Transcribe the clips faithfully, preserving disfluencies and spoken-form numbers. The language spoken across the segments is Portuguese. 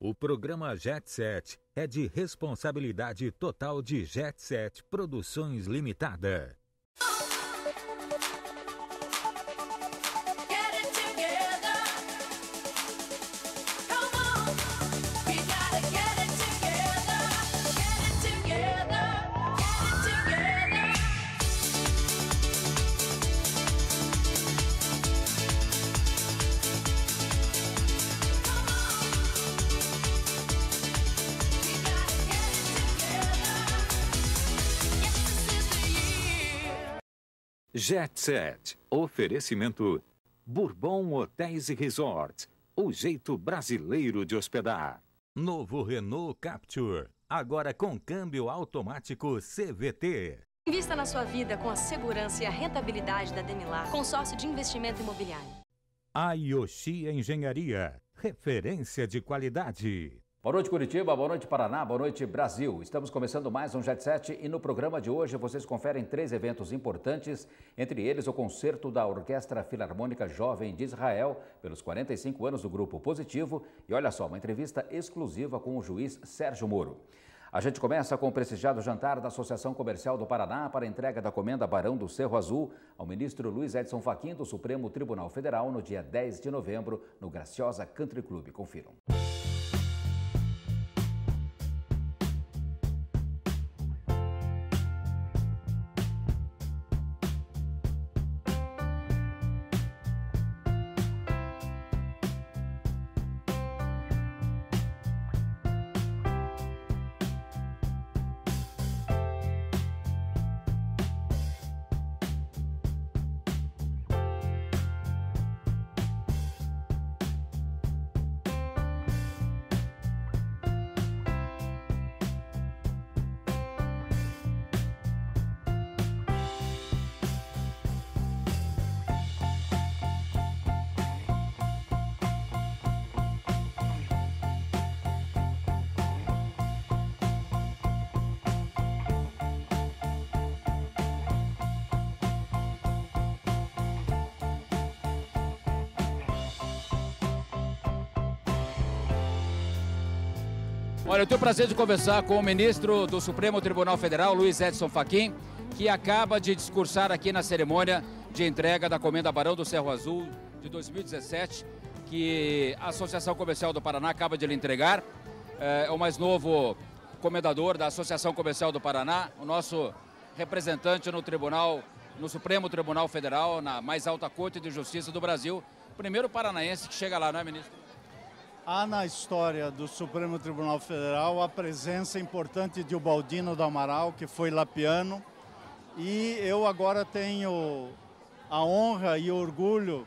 O programa Jet Set é de responsabilidade total de Jet Set Produções Limitada. Jet Set. Oferecimento Bourbon Hotéis e Resorts. O jeito brasileiro de hospedar. Novo Renault Captur. Agora com câmbio automático C V T. Invista na sua vida com a segurança e a rentabilidade da Denilar. Consórcio de investimento imobiliário. A Yoshi Engenharia. Referência de qualidade. Boa noite, Curitiba. Boa noite, Paraná. Boa noite, Brasil. Estamos começando mais um Jet Set e no programa de hoje vocês conferem três eventos importantes, entre eles o concerto da Orquestra Filarmônica Jovem de Israel, pelos quarenta e cinco anos do Grupo Positivo, e olha só, uma entrevista exclusiva com o juiz Sérgio Moro. A gente começa com o prestigiado jantar da Associação Comercial do Paraná para a entrega da comenda Barão do Serro Azul ao ministro Luiz Edson Fachin do Supremo Tribunal Federal no dia dez de novembro, no Graciosa Country Club. Confiram. Olha, eu tenho o prazer de conversar com o ministro do Supremo Tribunal Federal, Luiz Edson Fachin, que acaba de discursar aqui na cerimônia de entrega da Comenda Barão do Serro Azul de dois mil e dezessete, que a Associação Comercial do Paraná acaba de lhe entregar. É o mais novo comendador da Associação Comercial do Paraná, o nosso representante no Tribunal, no Supremo Tribunal Federal, na mais alta Corte de Justiça do Brasil. Primeiro paranaense que chega lá, não é, ministro? Há na história do Supremo Tribunal Federal a presença importante de Ubaldino do Amaral, que foi lapiano, e eu agora tenho a honra e orgulho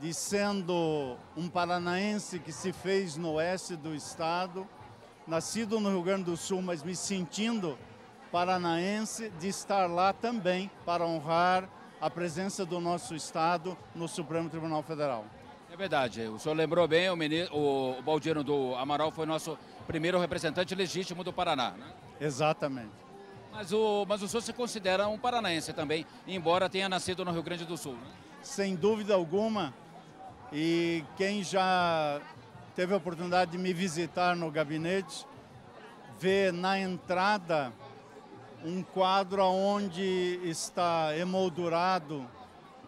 de, sendo um paranaense que se fez no oeste do estado, nascido no Rio Grande do Sul, mas me sentindo paranaense, de estar lá também para honrar a presença do nosso estado no Supremo Tribunal Federal. É verdade, o senhor lembrou bem, o, ministro, o Baldino do Amaral foi nosso primeiro representante legítimo do Paraná, né? Exatamente. Mas o, mas o senhor se considera um paranaense também, embora tenha nascido no Rio Grande do Sul, né? Sem dúvida alguma, e quem já teve a oportunidade de me visitar no gabinete, vê na entrada um quadro onde está emoldurado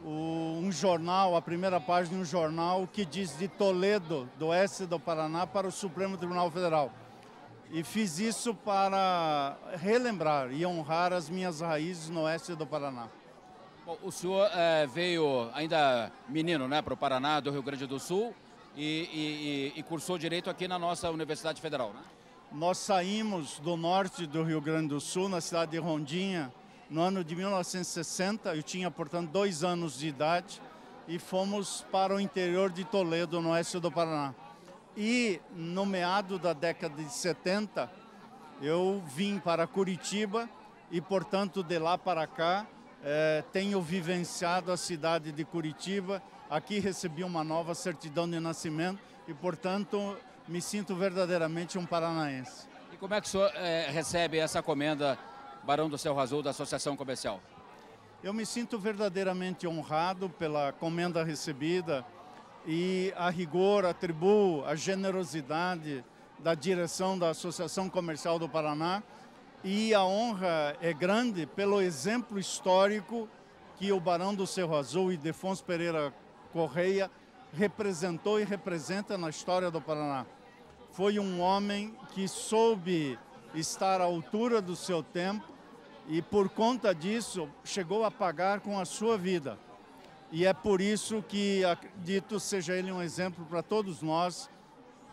um jornal, a primeira página de um jornal que diz de Toledo, do oeste do Paraná, para o Supremo Tribunal Federal. E fiz isso para relembrar e honrar as minhas raízes no oeste do Paraná. Bom, o senhor é, veio ainda menino, né, para o Paraná, do Rio Grande do Sul, e, e, e cursou direito aqui na nossa Universidade Federal, né? Nós saímos do norte do Rio Grande do Sul, na cidade de Rondinha, no ano de mil novecentos e sessenta, eu tinha, portanto, dois anos de idade e fomos para o interior de Toledo, no oeste do Paraná. E no meado da década de setenta, eu vim para Curitiba e, portanto, de lá para cá, eh, tenho vivenciado a cidade de Curitiba. Aqui recebi uma nova certidão de nascimento e, portanto, me sinto verdadeiramente um paranaense. E como é que o senhor eh, recebe essa comenda Barão do Serro Azul, da Associação Comercial? Eu me sinto verdadeiramente honrado pela comenda recebida e, a rigor, atribuo a generosidade da direção da Associação Comercial do Paraná, e a honra é grande pelo exemplo histórico que o Barão do Serro Azul e Idefonso Pereira Correia representou e representa na história do Paraná. Foi um homem que soube estar à altura do seu tempo e, por conta disso, chegou a pagar com a sua vida. E é por isso que acredito seja ele um exemplo para todos nós,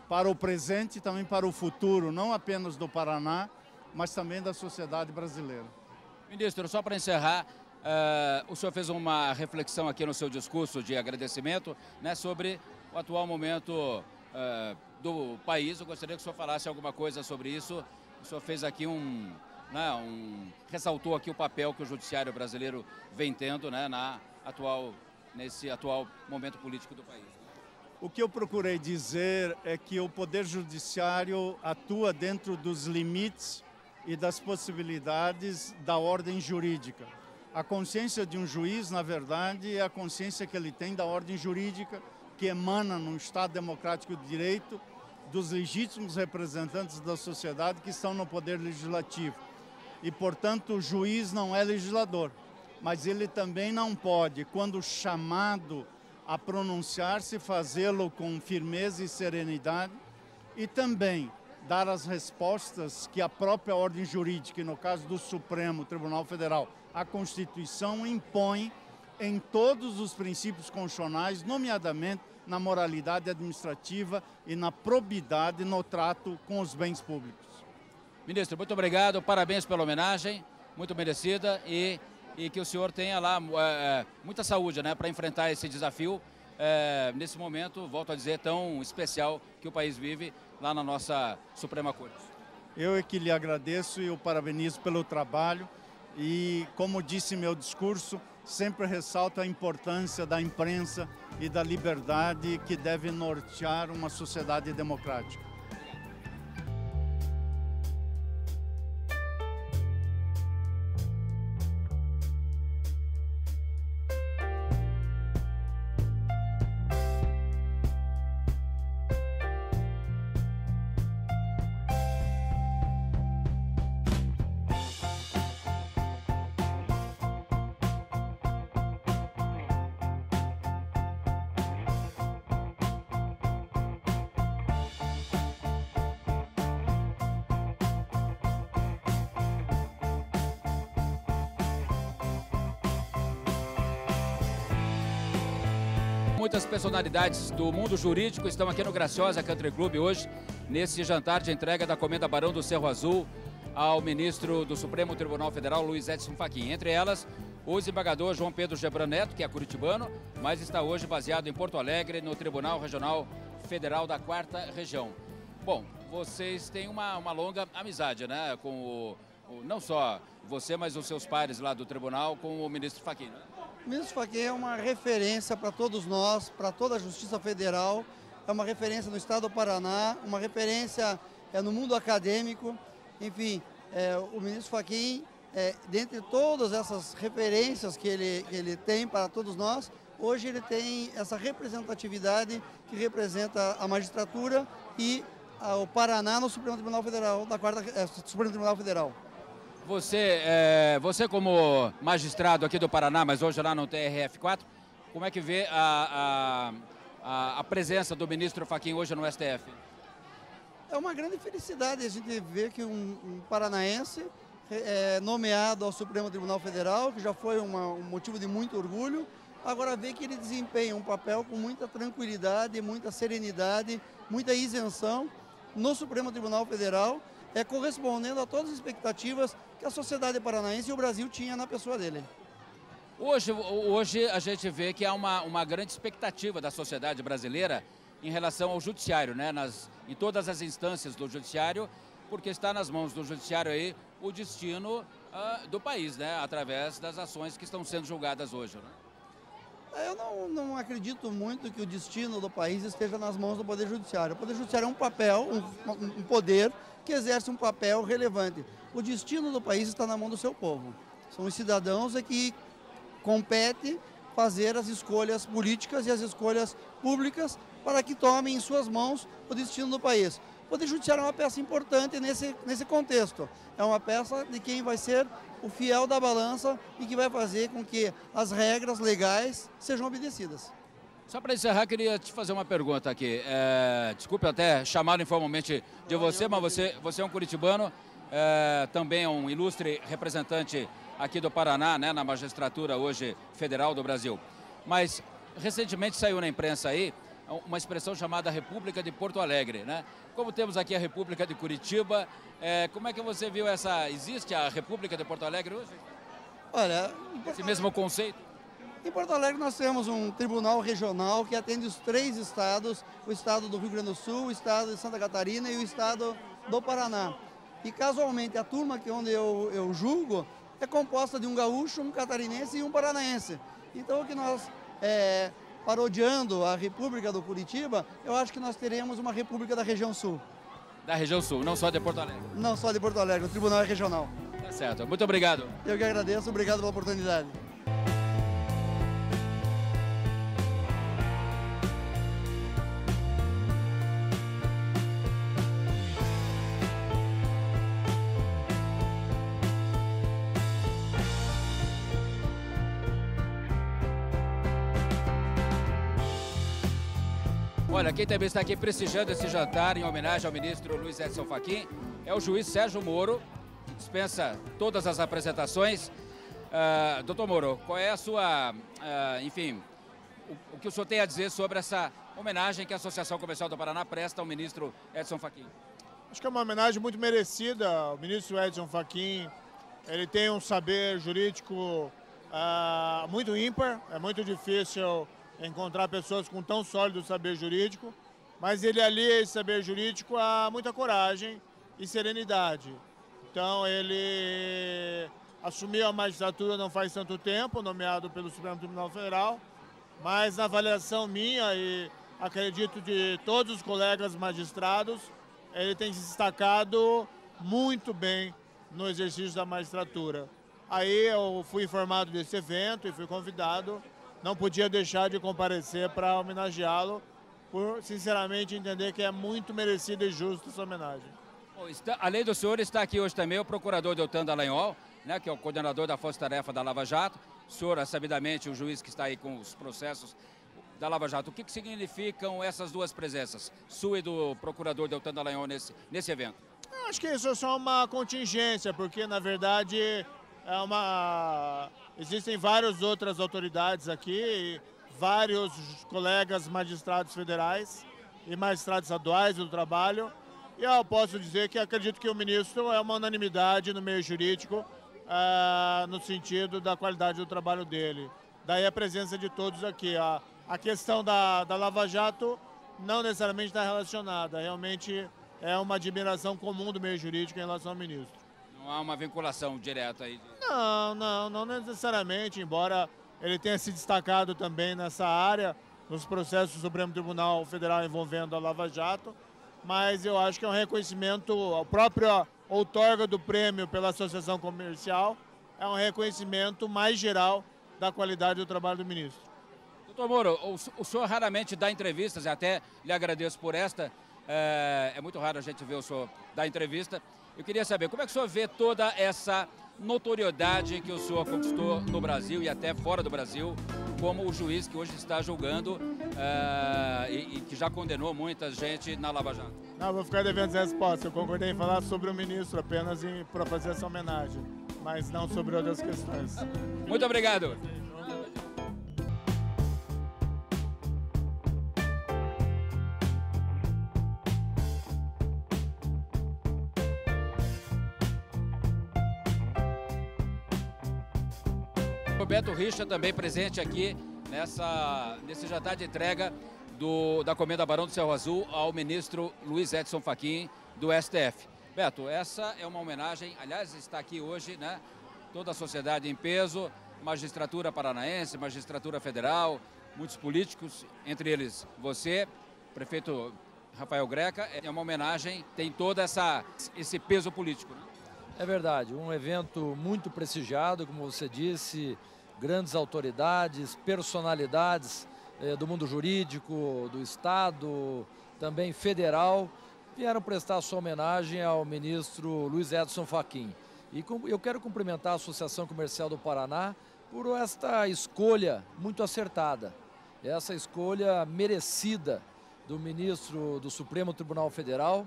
para o presente e também para o futuro, não apenas do Paraná, mas também da sociedade brasileira. Ministro, só para encerrar, uh, o senhor fez uma reflexão aqui no seu discurso de agradecimento, né, sobre o atual momento uh, do país. Eu gostaria que o senhor falasse alguma coisa sobre isso. O senhor fez aqui um, né, um ressaltou aqui o papel que o judiciário brasileiro vem tendo, né, na atual, nesse atual momento político do país. O que eu procurei dizer é que o Poder Judiciário atua dentro dos limites e das possibilidades da ordem jurídica. A consciência de um juiz, na verdade, é a consciência que ele tem da ordem jurídica, que emana num Estado democrático de direito dos legítimos representantes da sociedade que estão no poder legislativo. E, portanto, o juiz não é legislador, mas ele também não pode, quando chamado a pronunciar-se, fazê-lo com firmeza e serenidade, e também dar as respostas que a própria ordem jurídica, no caso do Supremo Tribunal Federal, a Constituição impõe em todos os princípios constitucionais, nomeadamente na moralidade administrativa e na probidade no trato com os bens públicos. Ministro, muito obrigado, parabéns pela homenagem, muito merecida, e, e que o senhor tenha lá é, muita saúde, né, para enfrentar esse desafio, é, nesse momento, volto a dizer, tão especial que o país vive lá na nossa Suprema Corte. Eu é que lhe agradeço e o parabenizo pelo trabalho e, como disse meu discurso, sempre ressalto a importância da imprensa e da liberdade que deve nortear uma sociedade democrática. Muitas personalidades do mundo jurídico estão aqui no Graciosa Country Club hoje, nesse jantar de entrega da comenda Barão do Serro Azul ao ministro do Supremo Tribunal Federal, Luiz Edson Fachin. Entre elas, o desembargador João Pedro Gebran Neto, que é curitibano, mas está hoje baseado em Porto Alegre, no Tribunal Regional Federal da Quarta Região. Bom, vocês têm uma, uma longa amizade, né, com o, o, não só você, mas os seus pares lá do tribunal, com o ministro Fachin, né? O ministro Fachin é uma referência para todos nós, para toda a Justiça Federal, é uma referência no Estado do Paraná, uma referência é, no mundo acadêmico. Enfim, é, o ministro Fachin, é, dentre todas essas referências que ele, que ele tem para todos nós, hoje ele tem essa representatividade que representa a magistratura e a, o Paraná no Supremo Tribunal Federal, da Quarta, é, Supremo Tribunal Federal. Você, é, você como magistrado aqui do Paraná, mas hoje lá no T R F quatro, como é que vê a, a, a presença do ministro Fachin hoje no S T F? É uma grande felicidade a gente ver que um, um paranaense é nomeado ao Supremo Tribunal Federal, que já foi uma, um motivo de muito orgulho, agora vê que ele desempenha um papel com muita tranquilidade, muita serenidade, muita isenção no Supremo Tribunal Federal, é correspondendo a todas as expectativas que a sociedade paranaense e o Brasil tinha na pessoa dele. Hoje, hoje a gente vê que há uma, uma grande expectativa da sociedade brasileira em relação ao judiciário, né? Nas, em todas as instâncias do judiciário, porque está nas mãos do judiciário aí o destino uh, do país, né? Através das ações que estão sendo julgadas hoje. Né? Eu não, não acredito muito que o destino do país esteja nas mãos do Poder Judiciário. O Poder Judiciário é um papel, um, um poder que exerce um papel relevante. O destino do país está na mão do seu povo. São os cidadãos é que compete fazer as escolhas políticas e as escolhas públicas para que tomem em suas mãos o destino do país. Poder Judiciário é uma peça importante nesse, nesse contexto. É uma peça de quem vai ser o fiel da balança e que vai fazer com que as regras legais sejam obedecidas. Só para encerrar, queria te fazer uma pergunta aqui. É, desculpe até chamar informalmente de você, mas você, você é um curitibano, é, também é um ilustre representante aqui do Paraná, né, na magistratura hoje federal do Brasil. Mas recentemente saiu na imprensa aí uma expressão chamada República de Porto Alegre, né? Como temos aqui a República de Curitiba, é, como é que você viu essa... Existe a República de Porto Alegre hoje? Olha... Esse mesmo conceito? Em Porto Alegre nós temos um tribunal regional que atende os três estados, o estado do Rio Grande do Sul, o estado de Santa Catarina e o estado do Paraná. E casualmente a turma que onde eu, eu julgo é composta de um gaúcho, um catarinense e um paranaense. Então o que nós, é, parodiando a República do Curitiba, eu acho que nós teremos uma República da região sul. Da região sul, não só de Porto Alegre. Não só de Porto Alegre, o tribunal é regional. Tá certo, muito obrigado. Eu que agradeço, obrigado pela oportunidade. Olha, quem também está aqui prestigiando esse jantar em homenagem ao ministro Luiz Edson Fachin é o juiz Sérgio Moro, que dispensa todas as apresentações. Uh, doutor Moro, qual é a sua, uh, enfim, o, o que o senhor tem a dizer sobre essa homenagem que a Associação Comercial do Paraná presta ao ministro Edson Fachin? Acho que é uma homenagem muito merecida. O ministro Edson Fachin, ele tem um saber jurídico uh, muito ímpar, é muito difícil encontrar pessoas com tão sólido saber jurídico, mas ele alia esse saber jurídico a muita coragem e serenidade. Então ele assumiu a magistratura não faz tanto tempo, nomeado pelo Supremo Tribunal Federal, mas na avaliação minha e acredito de todos os colegas magistrados, ele tem se destacado muito bem no exercício da magistratura. Aí eu fui informado desse evento e fui convidado. Não podia deixar de comparecer para homenageá-lo, por sinceramente entender que é muito merecida e justa essa homenagem. Bom, está, além do senhor, está aqui hoje também o procurador Deltan Dallagnol, né, que é o coordenador da Força Tarefa da Lava Jato. O senhor, sabidamente, o juiz que está aí com os processos da Lava Jato. O que, que significam essas duas presenças, sua e do procurador Deltan Dallagnol, nesse, nesse evento? Eu acho que isso é só uma contingência, porque, na verdade, é uma... Existem várias outras autoridades aqui, vários colegas magistrados federais e magistrados estaduais do trabalho. E eu posso dizer que acredito que o ministro é uma unanimidade no meio jurídico, ah, no sentido da qualidade do trabalho dele. Daí a presença de todos aqui. A, a questão da, da Lava Jato não necessariamente está relacionada, realmente é uma admiração comum do meio jurídico em relação ao ministro. Não há uma vinculação direta aí? Não, não, não necessariamente, embora ele tenha se destacado também nessa área, nos processos do Supremo Tribunal Federal envolvendo a Lava Jato, mas eu acho que é um reconhecimento, a própria outorga do prêmio pela Associação Comercial, é um reconhecimento mais geral da qualidade do trabalho do ministro. Doutor Moro, o senhor raramente dá entrevistas, até lhe agradeço por esta, é, é muito raro a gente ver o senhor dar entrevista. Eu queria saber, como é que o senhor vê toda essa notoriedade que o senhor conquistou no Brasil e até fora do Brasil, como o juiz que hoje está julgando uh, e, e que já condenou muita gente na Lava Jato? Não, vou ficar devendo essa resposta. Eu concordei em falar sobre o ministro apenas para fazer essa homenagem, mas não sobre outras questões. Muito obrigado. Beto Richa também presente aqui nessa, nesse jantar de entrega do, da comenda Barão do Serro Azul ao ministro Luiz Edson Fachin do S T F. Beto, essa é uma homenagem, aliás, está aqui hoje, né? Toda a sociedade em peso, magistratura paranaense, magistratura federal, muitos políticos, entre eles você, prefeito Rafael Greca. É uma homenagem, tem todo essa, esse peso político, né? É verdade, um evento muito prestigiado, como você disse, grandes autoridades, personalidades eh, do mundo jurídico, do Estado, também federal, vieram prestar sua homenagem ao ministro Luiz Edson Fachin. E eu quero cumprimentar a Associação Comercial do Paraná por esta escolha muito acertada, essa escolha merecida do ministro do Supremo Tribunal Federal,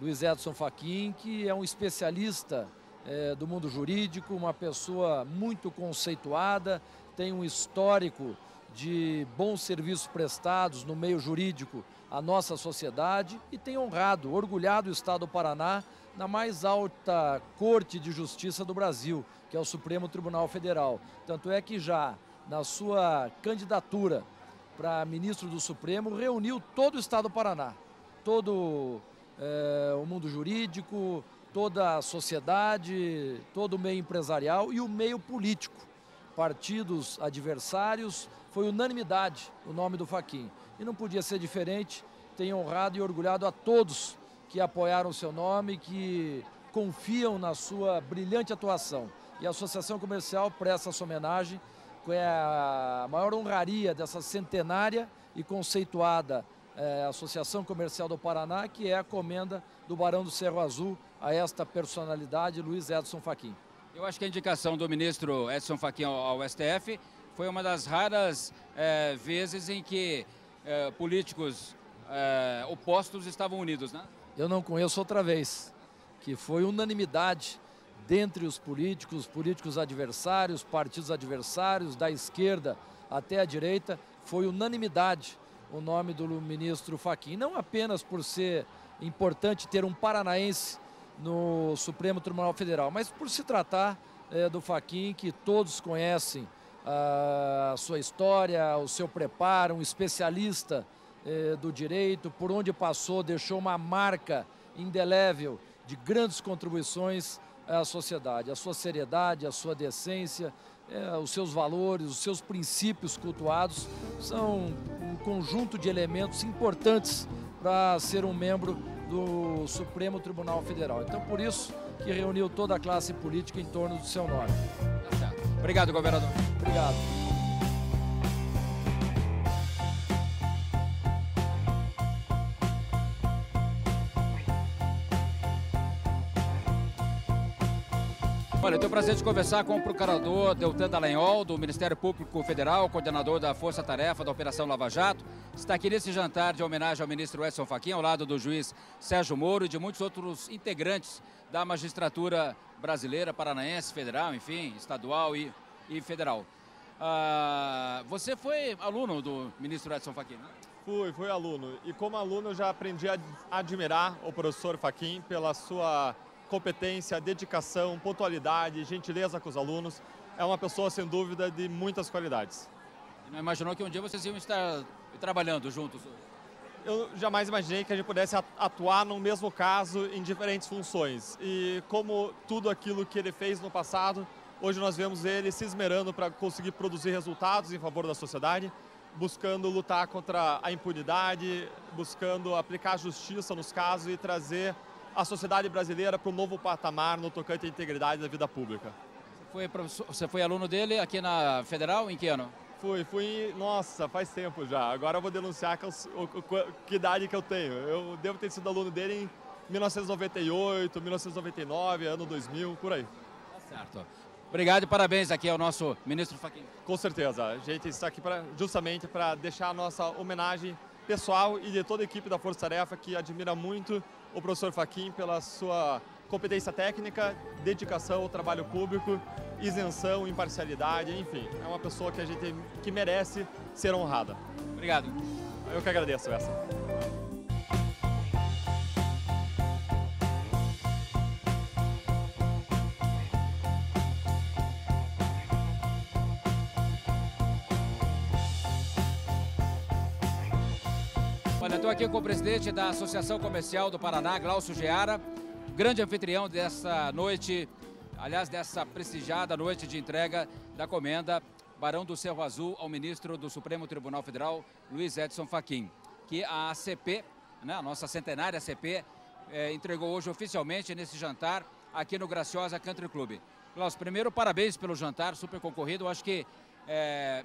Luiz Edson Fachin, que é um especialista é, do mundo jurídico, uma pessoa muito conceituada, tem um histórico de bons serviços prestados no meio jurídico à nossa sociedade e tem honrado, orgulhado o Estado do Paraná na mais alta corte de justiça do Brasil, que é o Supremo Tribunal Federal. Tanto é que já na sua candidatura para ministro do Supremo, reuniu todo o Estado do Paraná, todo é, o mundo jurídico, toda a sociedade, todo o meio empresarial e o meio político. Partidos adversários, foi unanimidade o nome do Fachin. E não podia ser diferente, tem honrado e orgulhado a todos que apoiaram o seu nome, que confiam na sua brilhante atuação. E a Associação Comercial presta essa homenagem, que é a maior honraria dessa centenária e conceituada é, Associação Comercial do Paraná, que é a comenda do Barão do Serro Azul a esta personalidade, Luiz Edson Fachin. Eu acho que a indicação do ministro Edson Fachin ao, ao S T F foi uma das raras é, vezes em que é, políticos é, opostos estavam unidos, né? Eu não conheço outra vez, que foi unanimidade dentre os políticos, políticos adversários, partidos adversários, da esquerda até a direita, foi unanimidade o nome do ministro Fachin. Não apenas por ser importante ter um paranaense no Supremo Tribunal Federal, mas por se tratar é, do Fachin, que todos conhecem a sua história, o seu preparo, um especialista do direito, por onde passou, deixou uma marca indelével de grandes contribuições à sociedade. A sua seriedade, a sua decência, os seus valores, os seus princípios cultuados são um conjunto de elementos importantes para ser um membro do Supremo Tribunal Federal. Então, por isso que reuniu toda a classe política em torno do seu nome. Obrigado, governador. Obrigado. Olha, eu tenho o prazer de conversar com o procurador Deltan Dallagnol, do Ministério Público Federal, coordenador da Força Tarefa da Operação Lava Jato. Está aqui nesse jantar de homenagem ao ministro Edson Fachin, ao lado do juiz Sérgio Moro e de muitos outros integrantes da magistratura brasileira, paranaense, federal, enfim, estadual e, e federal. Ah, você foi aluno do ministro Edson Fachin, né? Fui, fui aluno. E como aluno, eu já aprendi a admirar o professor Fachin pela sua competência, dedicação, pontualidade, gentileza com os alunos. É uma pessoa, sem dúvida, de muitas qualidades. Não imaginou que um dia vocês iam estar trabalhando juntos? Eu jamais imaginei que a gente pudesse atuar no mesmo caso em diferentes funções. E como tudo aquilo que ele fez no passado, hoje nós vemos ele se esmerando para conseguir produzir resultados em favor da sociedade, buscando lutar contra a impunidade, buscando aplicar justiça nos casos e trazer a sociedade brasileira para um novo patamar no tocante à integridade da vida pública. Você foi, professor, você foi aluno dele aqui na Federal, em que ano? Fui, fui, nossa, faz tempo já. Agora eu vou denunciar que, eu, que idade que eu tenho. Eu devo ter sido aluno dele em mil novecentos e noventa e oito, mil novecentos e noventa e nove, ano dois mil, por aí. Tá certo. Obrigado e parabéns aqui ao nosso ministro Fachin. Com certeza. A gente está aqui pra, justamente para deixar a nossa homenagem pessoal e de toda a equipe da Força Tarefa, que admira muito o professor Fachin pela sua competência técnica, dedicação ao trabalho público, isenção, imparcialidade, enfim. É uma pessoa que a gente que merece ser honrada. Obrigado. Eu que agradeço essa. Estou aqui com o presidente da Associação Comercial do Paraná, Glaucio Geara, grande anfitrião dessa noite, aliás, dessa prestigiada noite de entrega da comenda Barão do Serro Azul ao ministro do Supremo Tribunal Federal, Luiz Edson Fachin, que a A C P, né, a nossa centenária A C P, eh, entregou hoje oficialmente nesse jantar aqui no Graciosa Country Club. Glaucio, primeiro, parabéns pelo jantar super concorrido. Eu acho que eh,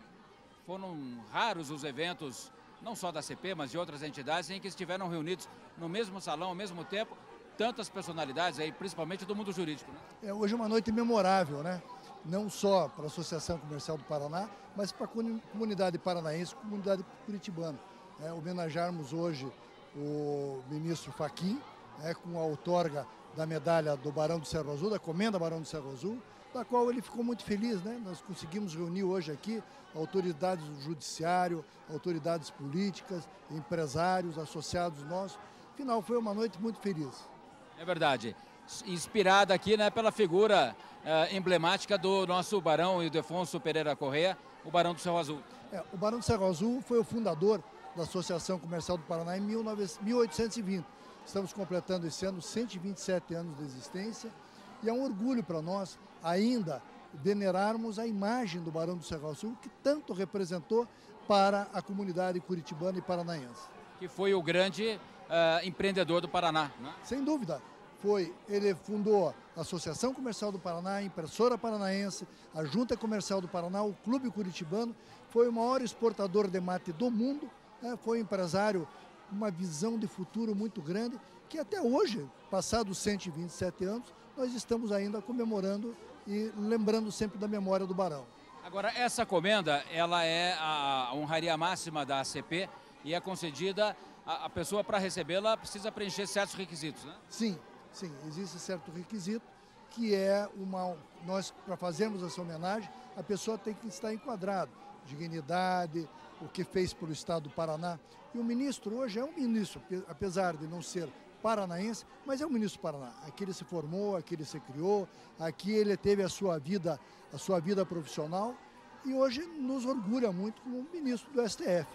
foram raros os eventos não só da C P, mas de outras entidades, em que estiveram reunidos no mesmo salão, ao mesmo tempo, tantas personalidades, aí, principalmente do mundo jurídico. Né? É, hoje é uma noite memorável, né? Não só para a Associação Comercial do Paraná, mas para a comunidade paranaense, comunidade curitibana. É, homenagearmos hoje o ministro Fachin, é, com a outorga da medalha do Barão do Serro Azul, da Comenda Barão do Serro Azul, da qual ele ficou muito feliz, né? Nós conseguimos reunir hoje aqui autoridades do judiciário, autoridades políticas, empresários, associados nossos. Afinal, foi uma noite muito feliz. É verdade. Inspirada aqui, né, pela figura uh, emblemática do nosso Barão Idefonso Pereira Correia, o Barão do Serro Azul. É, o Barão do Serro Azul foi o fundador da Associação Comercial do Paraná em mil oitocentos e vinte. Estamos completando esse ano cento e vinte e sete anos de existência e é um orgulho para nós ainda venerarmos a imagem do Barão do Serro Azul, que tanto representou para a comunidade curitibana e paranaense. Que foi o grande uh, empreendedor do Paraná, né? Sem dúvida. Foi, ele fundou a Associação Comercial do Paraná, a Impressora Paranaense, a Junta Comercial do Paraná, o Clube Curitibano, foi o maior exportador de mate do mundo, né? Foi um empresário com uma visão de futuro muito grande, que até hoje, passados cento e vinte e sete anos, nós estamos ainda comemorando e lembrando sempre da memória do Barão. Agora, essa comenda, ela é a honraria máxima da A C P e é concedida, a, a pessoa para recebê-la precisa preencher certos requisitos, né? Sim. Sim, existe certo requisito, que é uma... Nós, para fazermos essa homenagem, a pessoa tem que estar enquadrada. Dignidade, o que fez pelo Estado do Paraná. E o ministro hoje é um ministro, apesar de não ser paranaense, mas é um ministro do Paraná. Aqui ele se formou, aqui ele se criou, aqui ele teve a sua vida, a sua vida profissional. E hoje nos orgulha muito como ministro do S T F.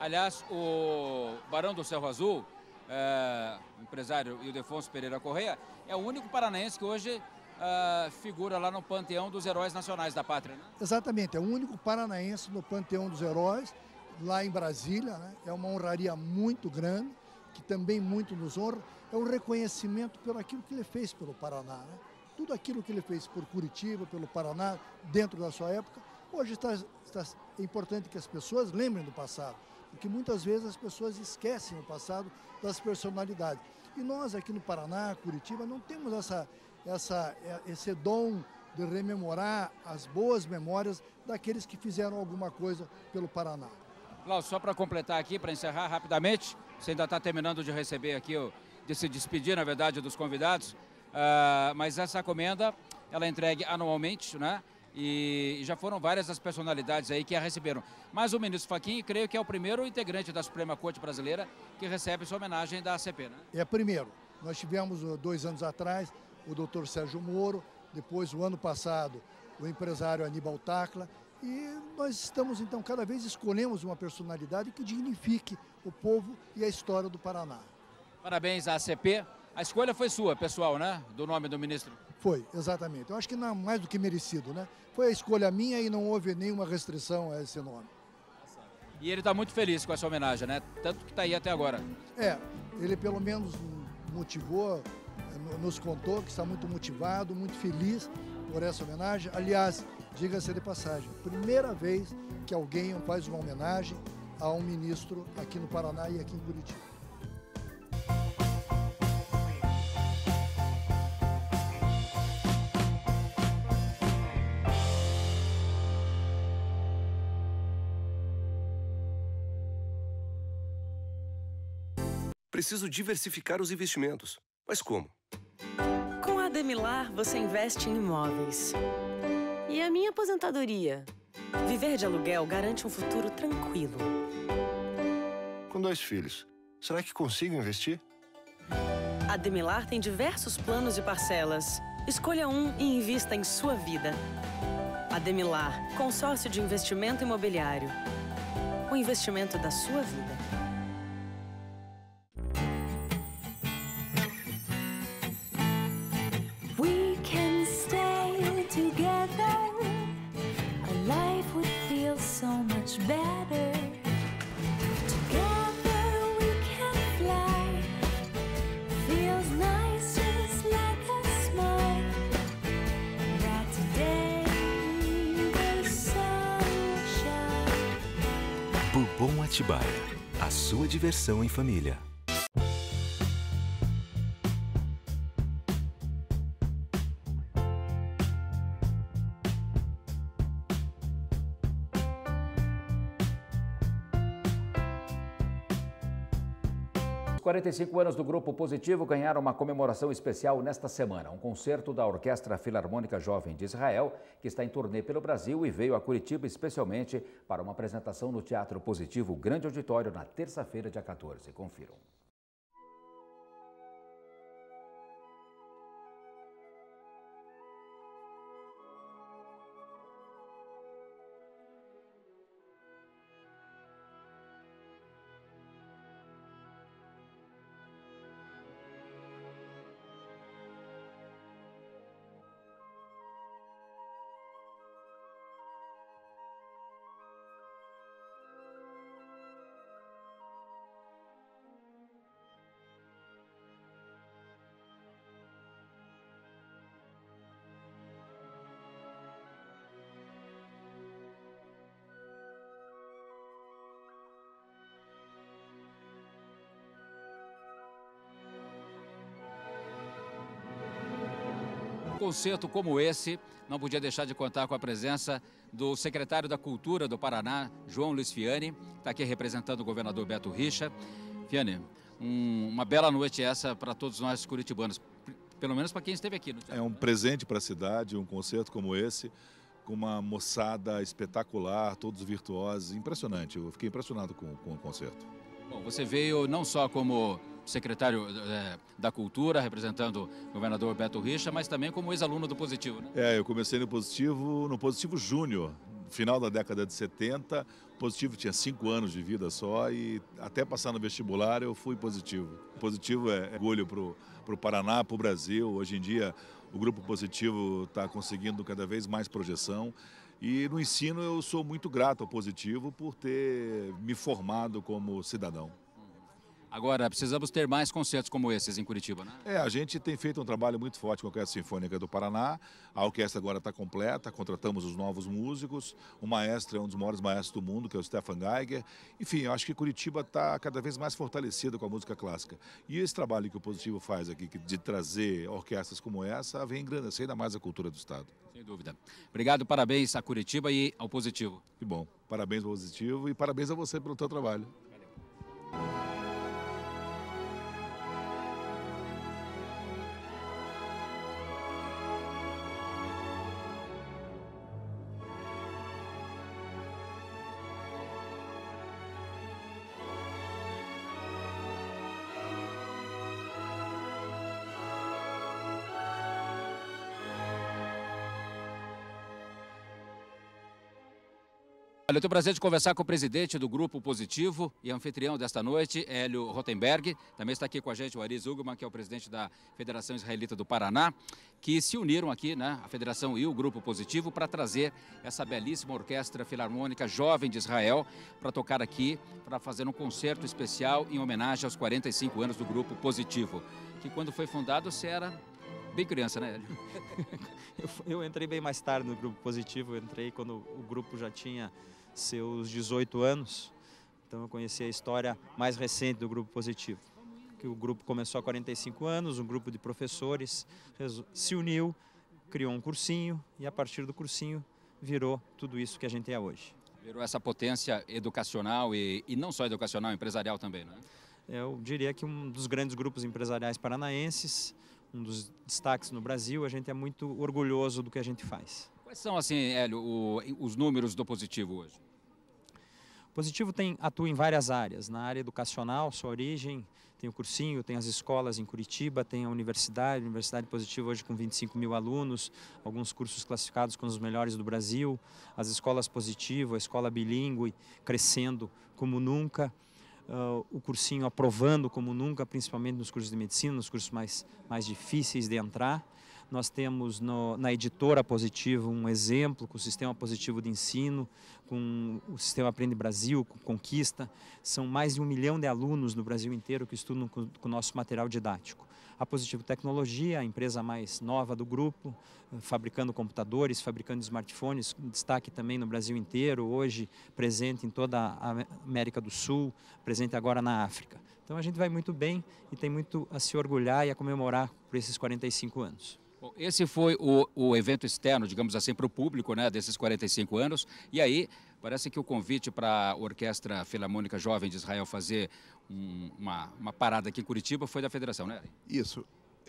Aliás, o Barão do Serro Azul... É, o empresário Idefonso Pereira Correia, é o único paranaense que hoje é, figura lá no panteão dos heróis nacionais da pátria, né? Exatamente, é o único paranaense no panteão dos heróis, lá em Brasília, né? É uma honraria muito grande, que também muito nos honra, é um reconhecimento pelo aquilo que ele fez pelo Paraná, né? Tudo aquilo que ele fez por Curitiba, pelo Paraná, dentro da sua época, hoje está, está, é importante que as pessoas lembrem do passado. Porque muitas vezes as pessoas esquecem o passado das personalidades. E nós aqui no Paraná, Curitiba, não temos essa, essa, esse dom de rememorar as boas memórias daqueles que fizeram alguma coisa pelo Paraná. Glaucio, só para completar aqui, para encerrar rapidamente, você ainda está terminando de receber aqui, de se despedir, na verdade, dos convidados, uh, mas essa comenda, ela é entregue anualmente, né? E já foram várias as personalidades aí que a receberam. Mas o ministro Fachin, creio que é o primeiro integrante da Suprema Corte Brasileira que recebe essa homenagem da A C P, né? É primeiro. Nós tivemos dois anos atrás o doutor Sérgio Moro, depois o ano passado o empresário Aníbal Tacla. E nós estamos então cada vez escolhemos uma personalidade que dignifique o povo e a história do Paraná. Parabéns à A C P. A escolha foi sua, pessoal, né? Do nome do ministro. Foi, exatamente. Eu acho que não, mais do que merecido, né? Foi a escolha minha e não houve nenhuma restrição a esse nome. E ele está muito feliz com essa homenagem, né? Tanto que está aí até agora. É, ele pelo menos motivou, nos contou que está muito motivado, muito feliz por essa homenagem. Aliás, diga-se de passagem, primeira vez que alguém faz uma homenagem a um ministro aqui no Paraná e aqui em Curitiba. Preciso diversificar os investimentos. Mas como? Com a Denilar, você investe em imóveis. E a minha aposentadoria? Viver de aluguel garante um futuro tranquilo. Com dois filhos, será que consigo investir? A Denilar tem diversos planos e parcelas. Escolha um e invista em sua vida. A Denilar, consórcio de investimento imobiliário. O investimento da sua vida. Atibaia, a sua diversão em família. quarenta e cinco anos do Grupo Positivo ganharam uma comemoração especial nesta semana. Um concerto da Orquestra Filarmônica Jovem de Israel, que está em turnê pelo Brasil e veio a Curitiba especialmente para uma apresentação no Teatro Positivo, grande auditório, na terça-feira, dia quatorze. Confiram. Um concerto como esse não podia deixar de contar com a presença do secretário da Cultura do Paraná, João Luiz Fiani, está aqui representando o governador Beto Richa. Fiani, um, uma bela noite essa para todos nós curitibanos, pelo menos para quem esteve aqui. No é um presente para a cidade, um concerto como esse, com uma moçada espetacular, todos virtuosos, impressionante. Eu fiquei impressionado com, com o concerto. Bom, você veio não só como secretário é, da Cultura, representando o governador Beto Richa, mas também como ex-aluno do Positivo, né? É, eu comecei no Positivo, no Positivo Júnior, final da década de setenta. O Positivo tinha cinco anos de vida só e até passar no vestibular eu fui Positivo. O Positivo é orgulho para o Paraná, para o Brasil. Hoje em dia o Grupo Positivo está conseguindo cada vez mais projeção. E no ensino eu sou muito grato ao Positivo por ter me formado como cidadão. Agora, precisamos ter mais concertos como esses em Curitiba, né? É, a gente tem feito um trabalho muito forte com a Orquestra Sinfônica do Paraná. A orquestra agora está completa, contratamos os novos músicos. O maestro é um dos maiores maestros do mundo, que é o Stefan Geiger. Enfim, eu acho que Curitiba está cada vez mais fortalecida com a música clássica. E esse trabalho que o Positivo faz aqui, de trazer orquestras como essa, vem engrandecer ainda mais a cultura do estado. Sem dúvida. Obrigado, parabéns a Curitiba e ao Positivo. Que bom. Parabéns ao Positivo e parabéns a você pelo seu trabalho. Olha, eu tenho o prazer de conversar com o presidente do Grupo Positivo e anfitrião desta noite, Hélio Rotenberg. Também está aqui com a gente o Ariz Ugman, que é o presidente da Federação Israelita do Paraná, que se uniram aqui, né, a Federação e o Grupo Positivo, para trazer essa belíssima Orquestra Filarmônica Jovem de Israel, para tocar aqui, para fazer um concerto especial em homenagem aos quarenta e cinco anos do Grupo Positivo, que quando foi fundado, você era bem criança, né, Hélio? Eu, eu entrei bem mais tarde no Grupo Positivo, eu entrei quando o grupo já tinha seus dezoito anos, então eu conheci a história mais recente do Grupo Positivo, que o grupo começou há quarenta e cinco anos, um grupo de professores se uniu, criou um cursinho e a partir do cursinho virou tudo isso que a gente é hoje. Virou essa potência educacional e, e não só educacional, empresarial também, não é? Eu diria que um dos grandes grupos empresariais paranaenses, um dos destaques no Brasil, a gente é muito orgulhoso do que a gente faz. Quais são, assim, Hélio, o, os números do Positivo hoje? O Positivo tem, atua em várias áreas. Na área educacional, sua origem, tem o cursinho, tem as escolas em Curitiba, tem a universidade, a Universidade Positivo hoje com vinte e cinco mil alunos, alguns cursos classificados como os melhores do Brasil, as escolas Positivo, a escola bilíngue crescendo como nunca, uh, o cursinho aprovando como nunca, principalmente nos cursos de medicina, nos cursos mais, mais difíceis de entrar. Nós temos no, na editora Positivo um exemplo com o Sistema Positivo de Ensino, com o Sistema Aprende Brasil, com Conquista. São mais de um milhão de alunos no Brasil inteiro que estudam com o nosso material didático. A Positivo Tecnologia, a empresa mais nova do grupo, fabricando computadores, fabricando smartphones, destaque também no Brasil inteiro, hoje presente em toda a América do Sul, presente agora na África. Então a gente vai muito bem e tem muito a se orgulhar e a comemorar por esses quarenta e cinco anos. Bom, esse foi o, o evento externo, digamos assim, para o público, né, desses quarenta e cinco anos. E aí, parece que o convite para a Orquestra Filarmônica Jovem de Israel fazer um, uma, uma parada aqui em Curitiba foi da Federação, né? Isso.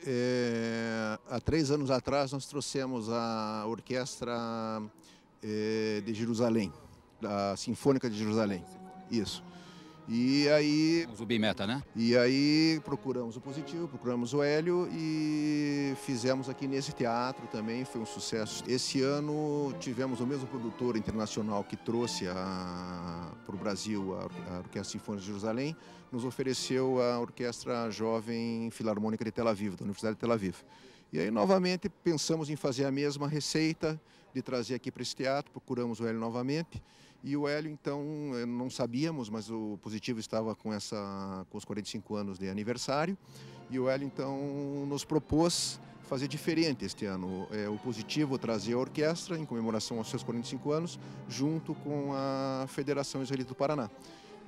É, há três anos atrás, nós trouxemos a Orquestra é, de Jerusalém, da Sinfônica de Jerusalém. Isso. E aí, Zubin Mehta, né? E aí procuramos o Positivo, procuramos o Hélio e fizemos aqui nesse teatro também, foi um sucesso. Esse ano tivemos o mesmo produtor internacional que trouxe para o Brasil a, a Orquestra Sinfônica de Jerusalém, nos ofereceu a Orquestra Jovem Filarmônica de Tel Aviv, da Universidade de Tel Aviv. E aí novamente pensamos em fazer a mesma receita, de trazer aqui para esse teatro, procuramos o Hélio novamente. E o Hélio, então, não sabíamos, mas o Positivo estava com, essa, com os quarenta e cinco anos de aniversário. E o Hélio, então, nos propôs fazer diferente este ano. É, o Positivo trazia a orquestra em comemoração aos seus quarenta e cinco anos, junto com a Federação Israelita do Paraná.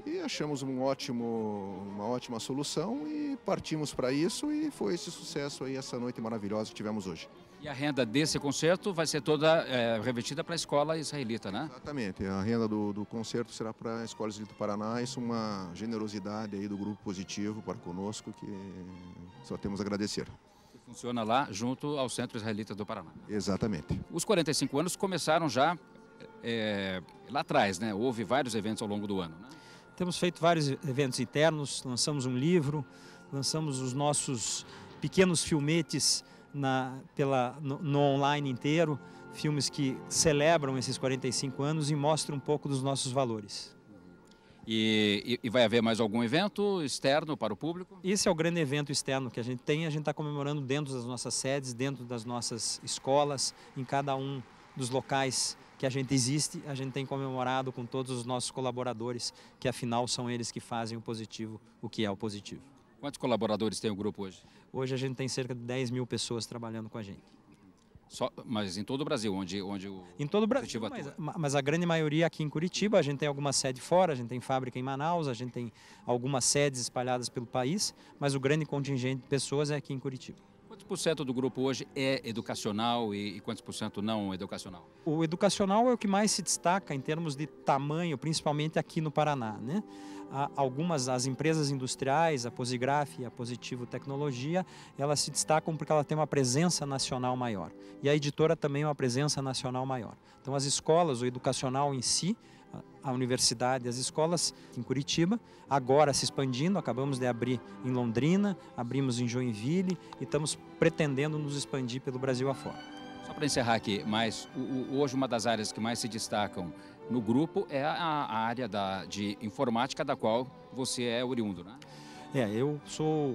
E achamos um ótimo, uma ótima solução e partimos para isso e foi esse sucesso aí, essa noite maravilhosa que tivemos hoje. E a renda desse concerto vai ser toda é, revertida para a escola israelita, né? Exatamente, a renda do, do concerto será para a Escola Israelita do Paraná, isso é uma generosidade aí do Grupo Positivo para conosco que só temos a agradecer. Funciona lá junto ao Centro Israelita do Paraná. Exatamente. Os quarenta e cinco anos começaram já é, lá atrás, né? Houve vários eventos ao longo do ano, né? Temos feito vários eventos internos, lançamos um livro, lançamos os nossos pequenos filmetes na, pela, no, no online inteiro, filmes que celebram esses quarenta e cinco anos e mostram um pouco dos nossos valores. E, e vai haver mais algum evento externo para o público? Esse é o grande evento externo que a gente tem, a gente está comemorando dentro das nossas sedes, dentro das nossas escolas, em cada um dos locais que a gente existe, a gente tem comemorado com todos os nossos colaboradores, que afinal são eles que fazem o Positivo, o que é o Positivo. Quantos colaboradores tem o grupo hoje? Hoje a gente tem cerca de dez mil pessoas trabalhando com a gente. Só, mas em todo o Brasil, onde, onde o em todo o Brasil, mas, mas a grande maioria aqui em Curitiba, a gente tem alguma sede fora, a gente tem fábrica em Manaus, a gente tem algumas sedes espalhadas pelo país, mas o grande contingente de pessoas é aqui em Curitiba. Quantos por cento do grupo hoje é educacional e, e quantos por cento não educacional? O educacional é o que mais se destaca em termos de tamanho, principalmente aqui no Paraná, né? Há algumas as empresas industriais, a Posigraf e a Positivo Tecnologia, elas se destacam porque ela tem uma presença nacional maior. E a editora também é uma presença nacional maior. Então as escolas, o educacional em si, a universidade, as escolas em Curitiba, agora se expandindo, acabamos de abrir em Londrina, abrimos em Joinville e estamos pretendendo nos expandir pelo Brasil afora. Só para encerrar aqui, mas hoje uma das áreas que mais se destacam no grupo é a área da, de informática da qual você é oriundo, né? É, eu sou,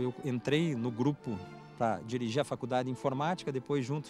eu entrei no grupo para dirigir a faculdade de informática, depois junto...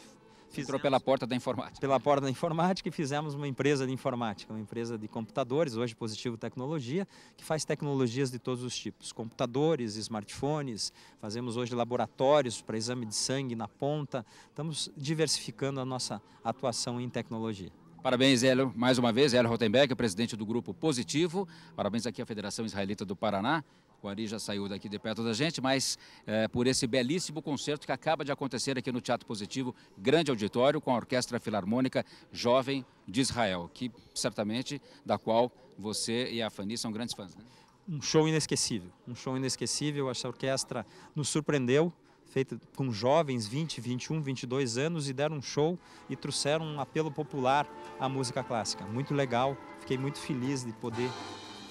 Fizemos, entrou pela porta da informática. Pela porta da informática e fizemos uma empresa de informática, uma empresa de computadores, hoje Positivo Tecnologia, que faz tecnologias de todos os tipos, computadores, smartphones, fazemos hoje laboratórios para exame de sangue na ponta, estamos diversificando a nossa atuação em tecnologia. Parabéns, Hélio, mais uma vez, Hélio Rotenberg, presidente do Grupo Positivo, parabéns aqui à Federação Israelita do Paraná. O Ari já saiu daqui de perto da gente, mas é, por esse belíssimo concerto que acaba de acontecer aqui no Teatro Positivo, grande auditório com a Orquestra Filarmônica Jovem de Israel, que certamente da qual você e a Fanny são grandes fãs, né? Um show inesquecível, um show inesquecível, essa orquestra nos surpreendeu, feita com jovens, vinte, vinte e um, vinte e dois anos, e deram um show e trouxeram um apelo popular à música clássica. Muito legal, fiquei muito feliz de poder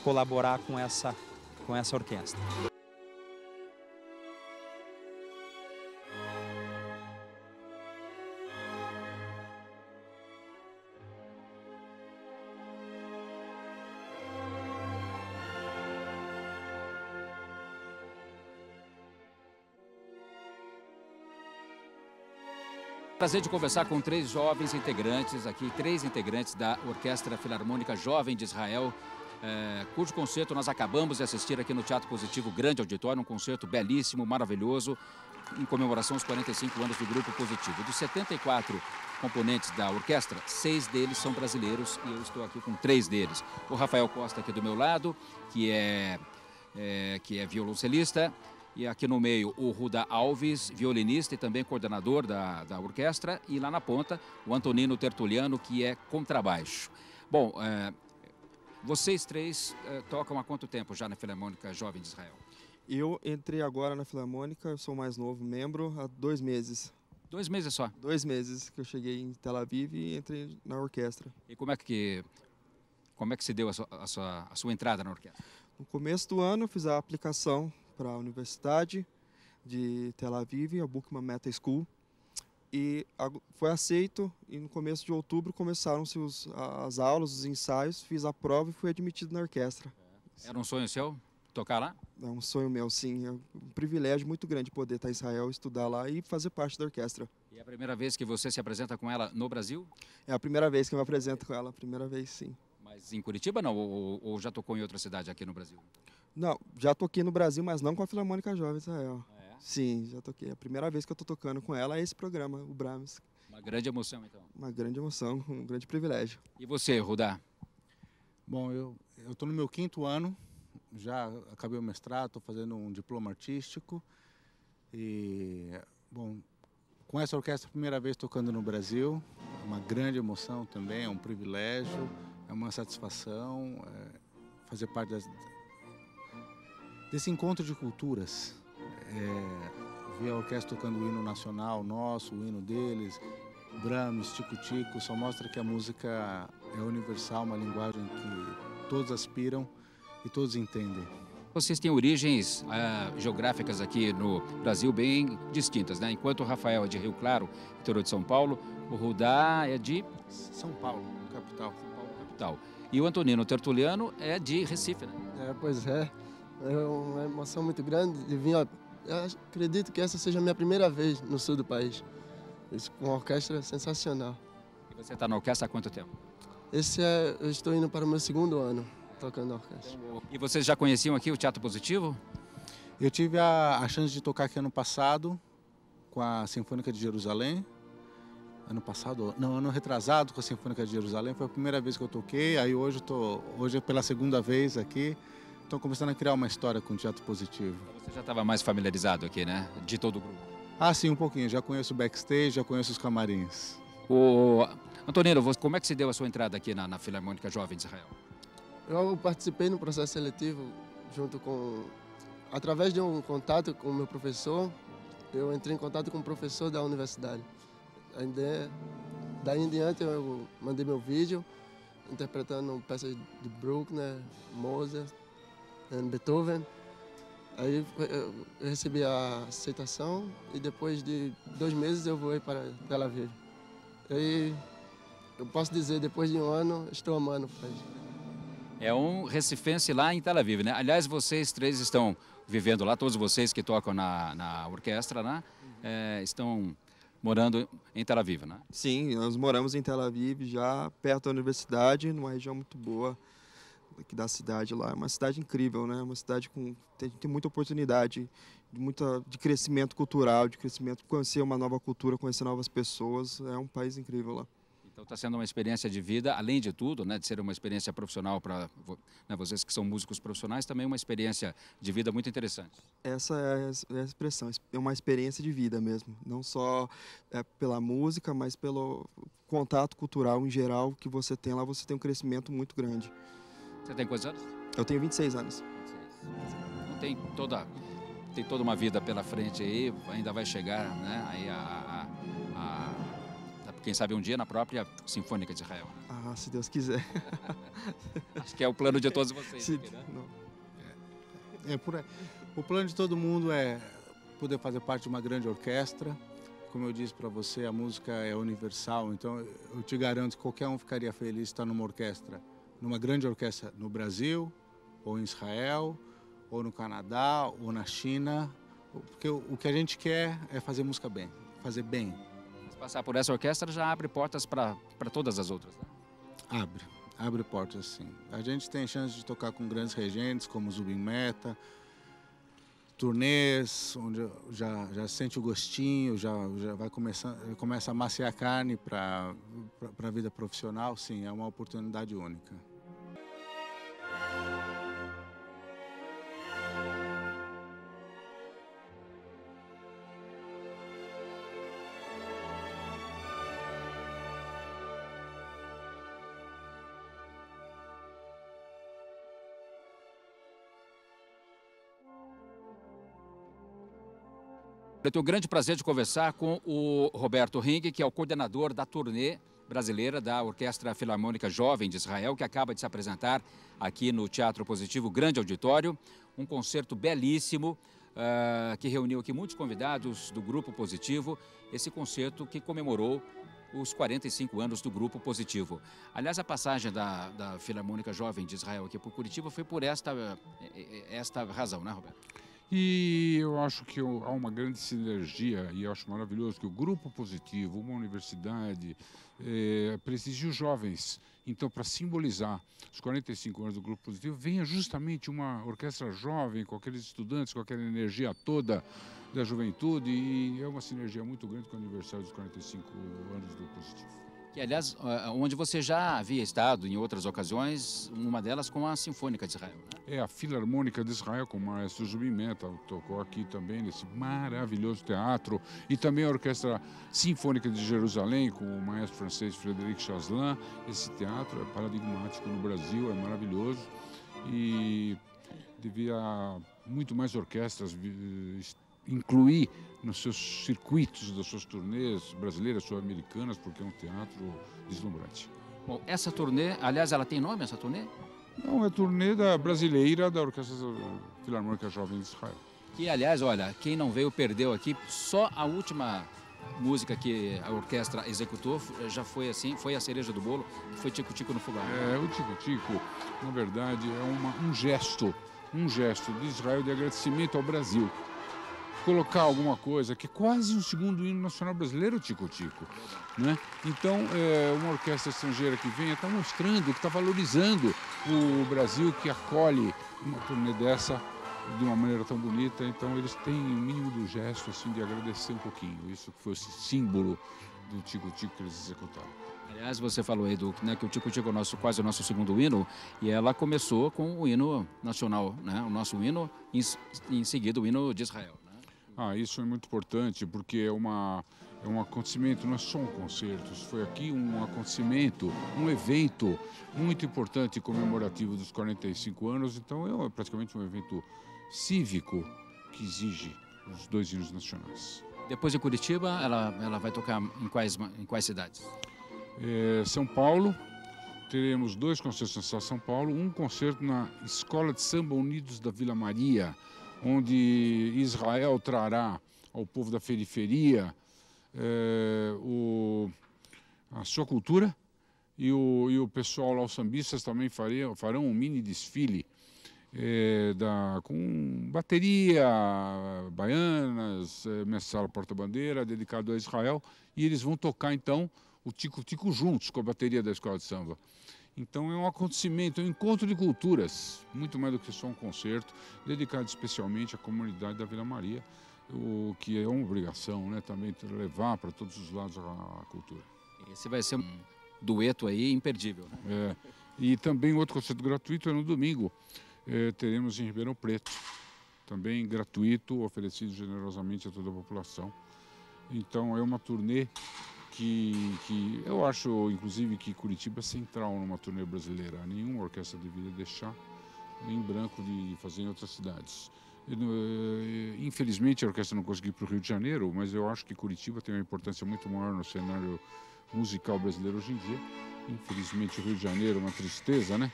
colaborar com essa com essa orquestra. Prazer de conversar com três jovens integrantes aqui, três integrantes da Orquestra Filarmônica Jovem de Israel, é, cujo concerto nós acabamos de assistir aqui no Teatro Positivo, grande auditório, um concerto belíssimo, maravilhoso, em comemoração aos quarenta e cinco anos do Grupo Positivo. Dos setenta e quatro componentes da orquestra, seis deles são brasileiros e eu estou aqui com três deles. O Rafael Costa aqui do meu lado, que é, é, que é violoncelista, e aqui no meio o Ruda Alves, violinista e também coordenador da, da orquestra, e lá na ponta o Antonino Tertuliano, que é contrabaixo. Bom, é... Vocês três eh, tocam há quanto tempo já na Filarmônica Jovem de Israel? Eu entrei agora na Filarmônica, eu sou mais novo membro, há dois meses. Dois meses só? Dois meses que eu cheguei em Tel Aviv e entrei na orquestra. E como é que, como é que se deu a sua, a, sua, a sua entrada na orquestra? No começo do ano eu fiz a aplicação para a Universidade de Tel Aviv, a Bourbon Hotéis e Resorts, e foi aceito, e no começo de outubro começaram-se as aulas, os ensaios, fiz a prova e fui admitido na orquestra. Era um sonho seu tocar lá? É um sonho meu, sim. É um privilégio muito grande poder estar em Israel, estudar lá e fazer parte da orquestra. E é a primeira vez que você se apresenta com ela no Brasil? É a primeira vez que eu me apresento com ela, a primeira vez, sim. Mas em Curitiba não? Ou, ou já tocou em outra cidade aqui no Brasil? Não, já toquei no Brasil, mas não com a Filarmônica Jovem de Israel. É. Sim, já toquei. A primeira vez que eu estou tocando com ela é esse programa, o Brahms. Uma grande emoção, então. Uma grande emoção, um grande privilégio. E você, Rudá? Bom, eu estou no meu quinto ano, já acabei o mestrado, estou fazendo um diploma artístico. E, bom, com essa orquestra, primeira vez tocando no Brasil, é uma grande emoção também, é um privilégio, é uma satisfação, é fazer parte das, desse encontro de culturas. É, ver a orquestra tocando o hino nacional nosso, o hino deles, Brahms, tico-tico, só mostra que a música é universal, uma linguagem que todos aspiram e todos entendem. Vocês têm origens ah, geográficas aqui no Brasil bem distintas, né? Enquanto o Rafael é de Rio Claro, interior de São Paulo, o Rudá é de... São Paulo, capital. São Paulo, capital. E o Antonino Tertuliano é de Recife, né? É, pois é. É uma emoção muito grande de vir... A... Eu acredito que essa seja a minha primeira vez no sul do país. Isso com uma orquestra sensacional. E você está na orquestra há quanto tempo? Esse é, eu estou indo para o meu segundo ano tocando a orquestra. E vocês já conheciam aqui o Teatro Positivo? Eu tive a, a chance de tocar aqui ano passado com a Sinfônica de Jerusalém. Ano passado, não, ano retrasado com a Sinfônica de Jerusalém. Foi a primeira vez que eu toquei, aí hoje eu tô, hoje é pela segunda vez aqui. Estou começando a criar uma história com o Teatro Positivo. Você já estava mais familiarizado aqui, né? De todo o grupo. Ah, sim, um pouquinho. Já conheço o backstage, já conheço os camarins. O... Antonino, como é que se deu a sua entrada aqui na, na Filarmônica Jovem de Israel? Eu participei no processo seletivo junto com... Através de um contato com o meu professor, eu entrei em contato com um professor da universidade. Ainda... Daí em diante eu mandei meu vídeo, interpretando peças de Bruckner, Mozart, Beethoven. Aí eu recebi a aceitação e depois de dois meses eu voei para Tel Aviv. Aí eu posso dizer, depois de um ano, estou amando o país. É um recifense lá em Tel Aviv, né? Aliás, vocês três estão vivendo lá, todos vocês que tocam na, na orquestra, né? É, estão morando em Tel Aviv, né? Sim, nós moramos em Tel Aviv, já perto da universidade, numa região muito boa aqui da cidade lá. É uma cidade incrível, né? Uma cidade com tem, tem muita oportunidade, muita de crescimento cultural, de crescimento, conhecer uma nova cultura, conhecer novas pessoas. É um país incrível lá. Então está sendo uma experiência de vida, além de tudo, né, de ser uma experiência profissional para, né, vocês que são músicos profissionais, também uma experiência de vida muito interessante. Essa é a expressão, é uma experiência de vida mesmo, não só é, pela música, mas pelo contato cultural em geral que você tem lá, você tem um crescimento muito grande. Você tem quantos anos? Eu tenho vinte e seis anos. Então tem toda, tem toda uma vida pela frente aí, ainda vai chegar, né? Aí a, a, a, quem sabe um dia na própria Sinfônica de Israel. Ah, se Deus quiser. Acho que é o plano de todos vocês. Se, aqui, né? Não. É, é por, o plano de todo mundo é poder fazer parte de uma grande orquestra. Como eu disse para você, a música é universal, então eu te garanto que qualquer um ficaria feliz de estar numa orquestra, numa grande orquestra no Brasil, ou em Israel, ou no Canadá, ou na China, porque o que a gente quer é fazer música bem, fazer bem. As Passar por essa orquestra já abre portas para todas as outras, né? Abre, abre portas sim. A gente tem chance de tocar com grandes regentes como Zubin Mehta, turnês, onde já, já sente o gostinho, já, já vai começar, começa a maciar a carne para a vida profissional, sim, é uma oportunidade única. Eu tenho o grande prazer de conversar com o Roberto Ring, que é o coordenador da turnê brasileira da Orquestra Filarmônica Jovem de Israel, que acaba de se apresentar aqui no Teatro Positivo, grande auditório, um concerto belíssimo, uh, que reuniu aqui muitos convidados do Grupo Positivo, esse concerto que comemorou os quarenta e cinco anos do Grupo Positivo. Aliás, a passagem da, da Filarmônica Jovem de Israel aqui por Curitiba foi por esta, esta razão, né, Roberto? E eu acho que eu, há uma grande sinergia, e eu acho maravilhoso que o Grupo Positivo, uma universidade, é, prestigia os jovens. Então, para simbolizar os quarenta e cinco anos do Grupo Positivo, venha justamente uma orquestra jovem, com aqueles estudantes, com aquela energia toda da juventude, e é uma sinergia muito grande com o aniversário dos quarenta e cinco anos do Grupo Positivo. Que, aliás, onde você já havia estado em outras ocasiões, uma delas com a Sinfônica de Israel, né? É, a Filarmônica de Israel, com o maestro Zubin Mehta, tocou aqui também nesse maravilhoso teatro. E também a Orquestra Sinfônica de Jerusalém, com o maestro francês Frederic Chaslan. Esse teatro é paradigmático no Brasil, é maravilhoso. E devia muito mais orquestras incluir nos seus circuitos, das suas turnês brasileiras, sul-americanas, porque é um teatro deslumbrante. Bom, essa turnê, aliás, ela tem nome, essa turnê? Não, é turnê da brasileira da Orquestra Filarmônica Jovem de Israel. Que, aliás, olha, quem não veio perdeu aqui, só a última música que a orquestra executou já foi assim, foi a cereja do bolo, foi Tico Tico no Fubá. É, o Tico Tico, na verdade, é uma, um gesto, um gesto de Israel de agradecimento ao Brasil. Colocar alguma coisa que é quase um segundo hino nacional brasileiro, tico-tico, né? Então, é, uma orquestra estrangeira que vem está mostrando, que está valorizando o Brasil, que acolhe uma turnê dessa de uma maneira tão bonita. Então, eles têm o mínimo do gesto assim, de agradecer um pouquinho. Isso que foi esse símbolo do tico-tico que eles executaram. Aliás, você falou aí do, né, que o Tico Tico é o nosso, quase o nosso segundo hino, e ela começou com o hino nacional, né? O nosso hino, em, em seguida o hino de Israel, né? Ah, isso é muito importante, porque é, uma, é um acontecimento, não é só um concerto, isso foi aqui um acontecimento, um evento muito importante e comemorativo dos quarenta e cinco anos, então é praticamente um evento cívico que exige os dois hinos nacionais. Depois de Curitiba, ela, ela vai tocar em quais, em quais cidades? É, São Paulo, teremos dois concertos na São Paulo, um concerto na Escola de Samba Unidos da Vila Maria, onde Israel trará ao povo da periferia é, o, a sua cultura e o, e o pessoal lá, os sambistas, também faria, farão um mini desfile é, da, com bateria, baianas, é, mensal porta-bandeira, dedicado a Israel, e eles vão tocar então o tico-tico juntos com a bateria da Escola de Samba. Então é um acontecimento, é um encontro de culturas, muito mais do que só um concerto, dedicado especialmente à comunidade da Vila Maria, o que é uma obrigação, né, também levar para todos os lados a cultura. Esse vai ser um dueto aí imperdível, né? É, e também outro concerto gratuito é no domingo, é, teremos em Ribeirão Preto, também gratuito, oferecido generosamente a toda a população. Então é uma turnê Que, que eu acho, inclusive, que Curitiba é central numa turnê brasileira. Nenhuma orquestra deveria deixar em branco de fazer em outras cidades. Eu, infelizmente, a orquestra não conseguiu ir para o Rio de Janeiro, mas eu acho que Curitiba tem uma importância muito maior no cenário musical brasileiro hoje em dia. Infelizmente, o Rio de Janeiro é uma tristeza, né?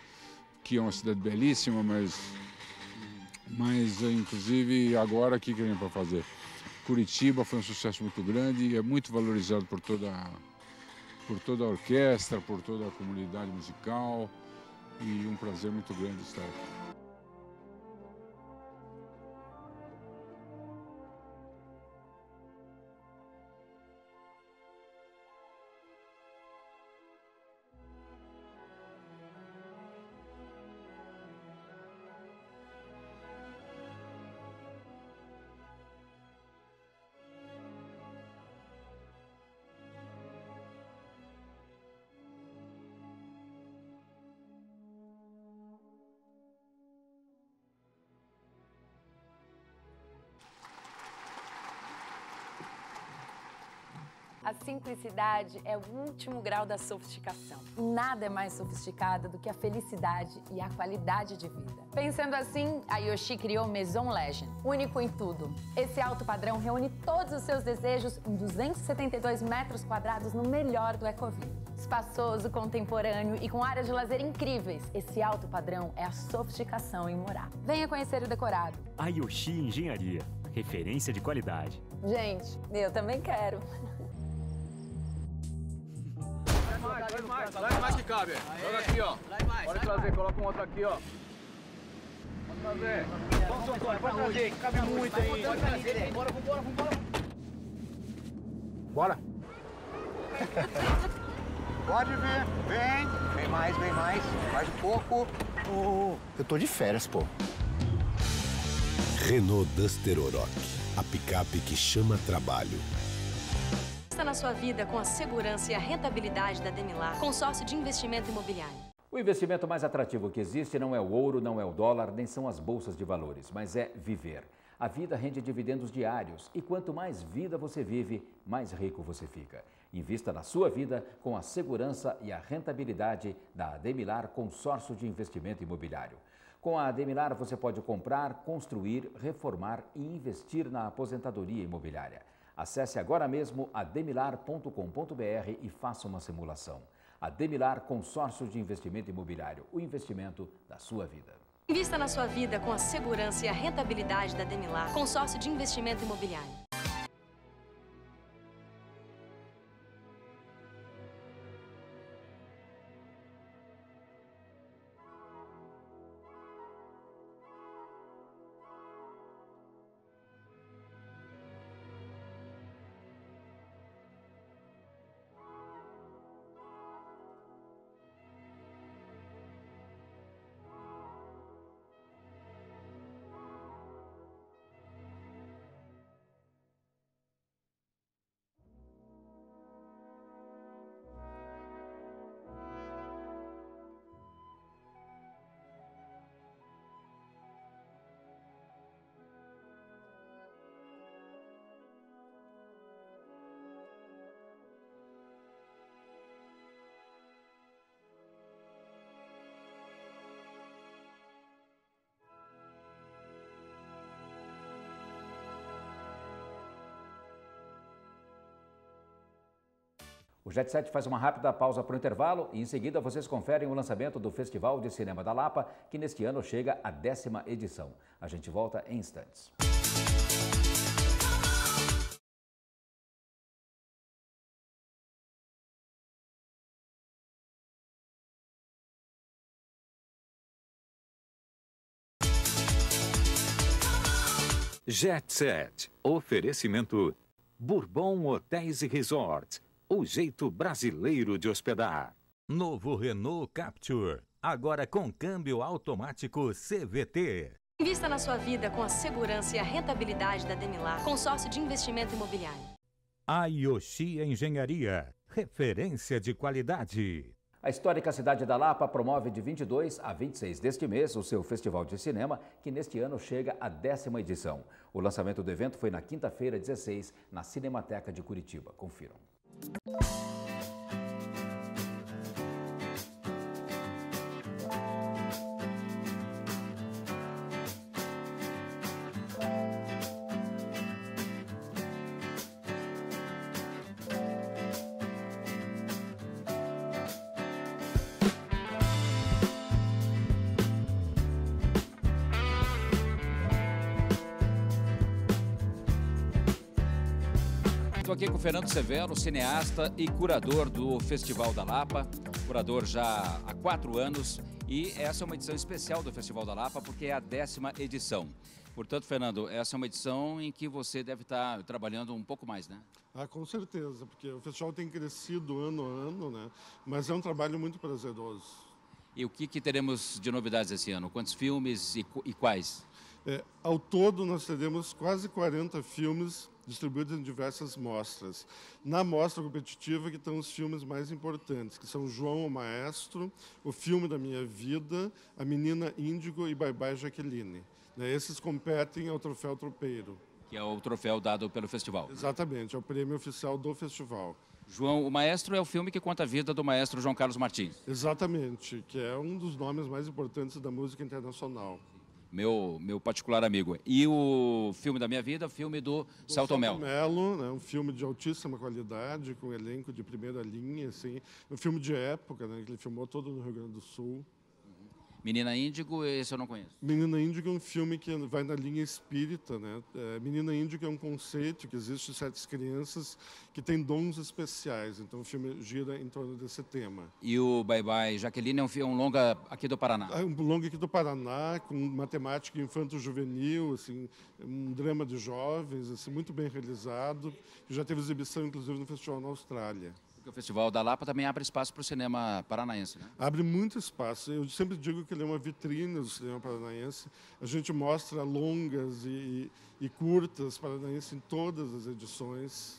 Que é uma cidade belíssima, mas, mas inclusive, agora, o que que vem para fazer? Curitiba foi um sucesso muito grande e é muito valorizado por toda, por toda a orquestra, por toda a comunidade musical, e um prazer muito grande estar aqui. A simplicidade é o último grau da sofisticação. Nada é mais sofisticado do que a felicidade e a qualidade de vida. Pensando assim, a Yoshi criou Maison Legend, único em tudo. Esse alto padrão reúne todos os seus desejos em duzentos e setenta e dois metros quadrados no melhor do Ecoville. Espaçoso, contemporâneo e com áreas de lazer incríveis, esse alto padrão é a sofisticação em morar. Venha conhecer o decorado. A Yoshi Engenharia, referência de qualidade. Gente, eu também quero. Traz mais, mais, mais, mais que cabe. Joga aqui, ó. Pode trazer, coloca um outro aqui, ó. Pode trazer. Vamos, seu Antônio, pode trazer, que cabe muito aí. Pode trazer, bora, vambora, vambora. Bora. Pode vir, vem. Vem mais, vem mais. Mais um pouco. Oh, eu tô de férias, pô. Renault Duster Oroch, a picape que chama trabalho. Está na sua vida com a segurança e a rentabilidade da Denilar, consórcio de investimento imobiliário. O investimento mais atrativo que existe não é o ouro, não é o dólar, nem são as bolsas de valores, mas é viver. A vida rende dividendos diários e quanto mais vida você vive, mais rico você fica. Invista na sua vida com a segurança e a rentabilidade da Denilar Consórcio de Investimento Imobiliário. Com a Denilar você pode comprar, construir, reformar e investir na aposentadoria imobiliária. Acesse agora mesmo denilar ponto com ponto br e faça uma simulação. A Denilar Consórcio de Investimento Imobiliário, o investimento da sua vida. Invista na sua vida com a segurança e a rentabilidade da Denilar, consórcio de investimento imobiliário. O Jet Set faz uma rápida pausa para o intervalo e em seguida vocês conferem o lançamento do Festival de Cinema da Lapa, que neste ano chega à décima edição. A gente volta em instantes. Jet Set, oferecimento Bourbon Hotéis e Resorts. O jeito brasileiro de hospedar. Novo Renault Captur, agora com câmbio automático C V T. Invista na sua vida com a segurança e a rentabilidade da Denilar, consórcio de investimento imobiliário. A Yoshi Engenharia, referência de qualidade. A histórica cidade da Lapa promove de vinte e dois a vinte e seis deste mês o seu Festival de Cinema, que neste ano chega à décima edição. O lançamento do evento foi na quinta-feira, dezesseis, na Cinemateca de Curitiba. Confiram. Estou aqui com o Fernando Severo, cineasta e curador do Festival da Lapa, curador já há quatro anos, e essa é uma edição especial do Festival da Lapa porque é a décima edição. Portanto, Fernando, essa é uma edição em que você deve estar trabalhando um pouco mais, né? Ah, com certeza, porque o festival tem crescido ano a ano, né? Mas é um trabalho muito prazeroso. E o que, que teremos de novidades esse ano? Quantos filmes e, e quais? É, ao todo, nós teremos quase quarenta filmes distribuídos em diversas mostras. Na mostra competitiva, que estão os filmes mais importantes, que são João, o Maestro, O Filme da Minha Vida, A Menina Índigo e Bye Bye Jaqueline. Né, esses competem ao Troféu Tropeiro. que é o troféu dado pelo festival. Exatamente, é o prêmio oficial do festival. João, o Maestro é o filme que conta a vida do maestro João Carlos Martins. Exatamente, que é um dos nomes mais importantes da música internacional. Meu, meu particular amigo. E o filme da minha vida, o filme do, do Selton Mello. Mello, né, um filme de altíssima qualidade, com um elenco de primeira linha, assim, um filme de época, né, que ele filmou todo no Rio Grande do Sul. Menina Índigo, esse eu não conheço. Menina Índigo é um filme que vai na linha espírita, né? Menina Índigo é um conceito que existe em certas crianças que têm dons especiais. Então, o filme gira em torno desse tema. E o Bye Bye Jaqueline é um, um longa aqui do Paraná? É um longa aqui do Paraná, com matemática infanto-juvenil, assim, um drama de jovens, assim, muito bem realizado. Já teve exibição, inclusive, no Festival na Austrália. O Festival da Lapa também abre espaço para o cinema paranaense, né? Abre muito espaço. Eu sempre digo que ele é uma vitrine do cinema paranaense. A gente mostra longas e, e curtas paranaenses em todas as edições.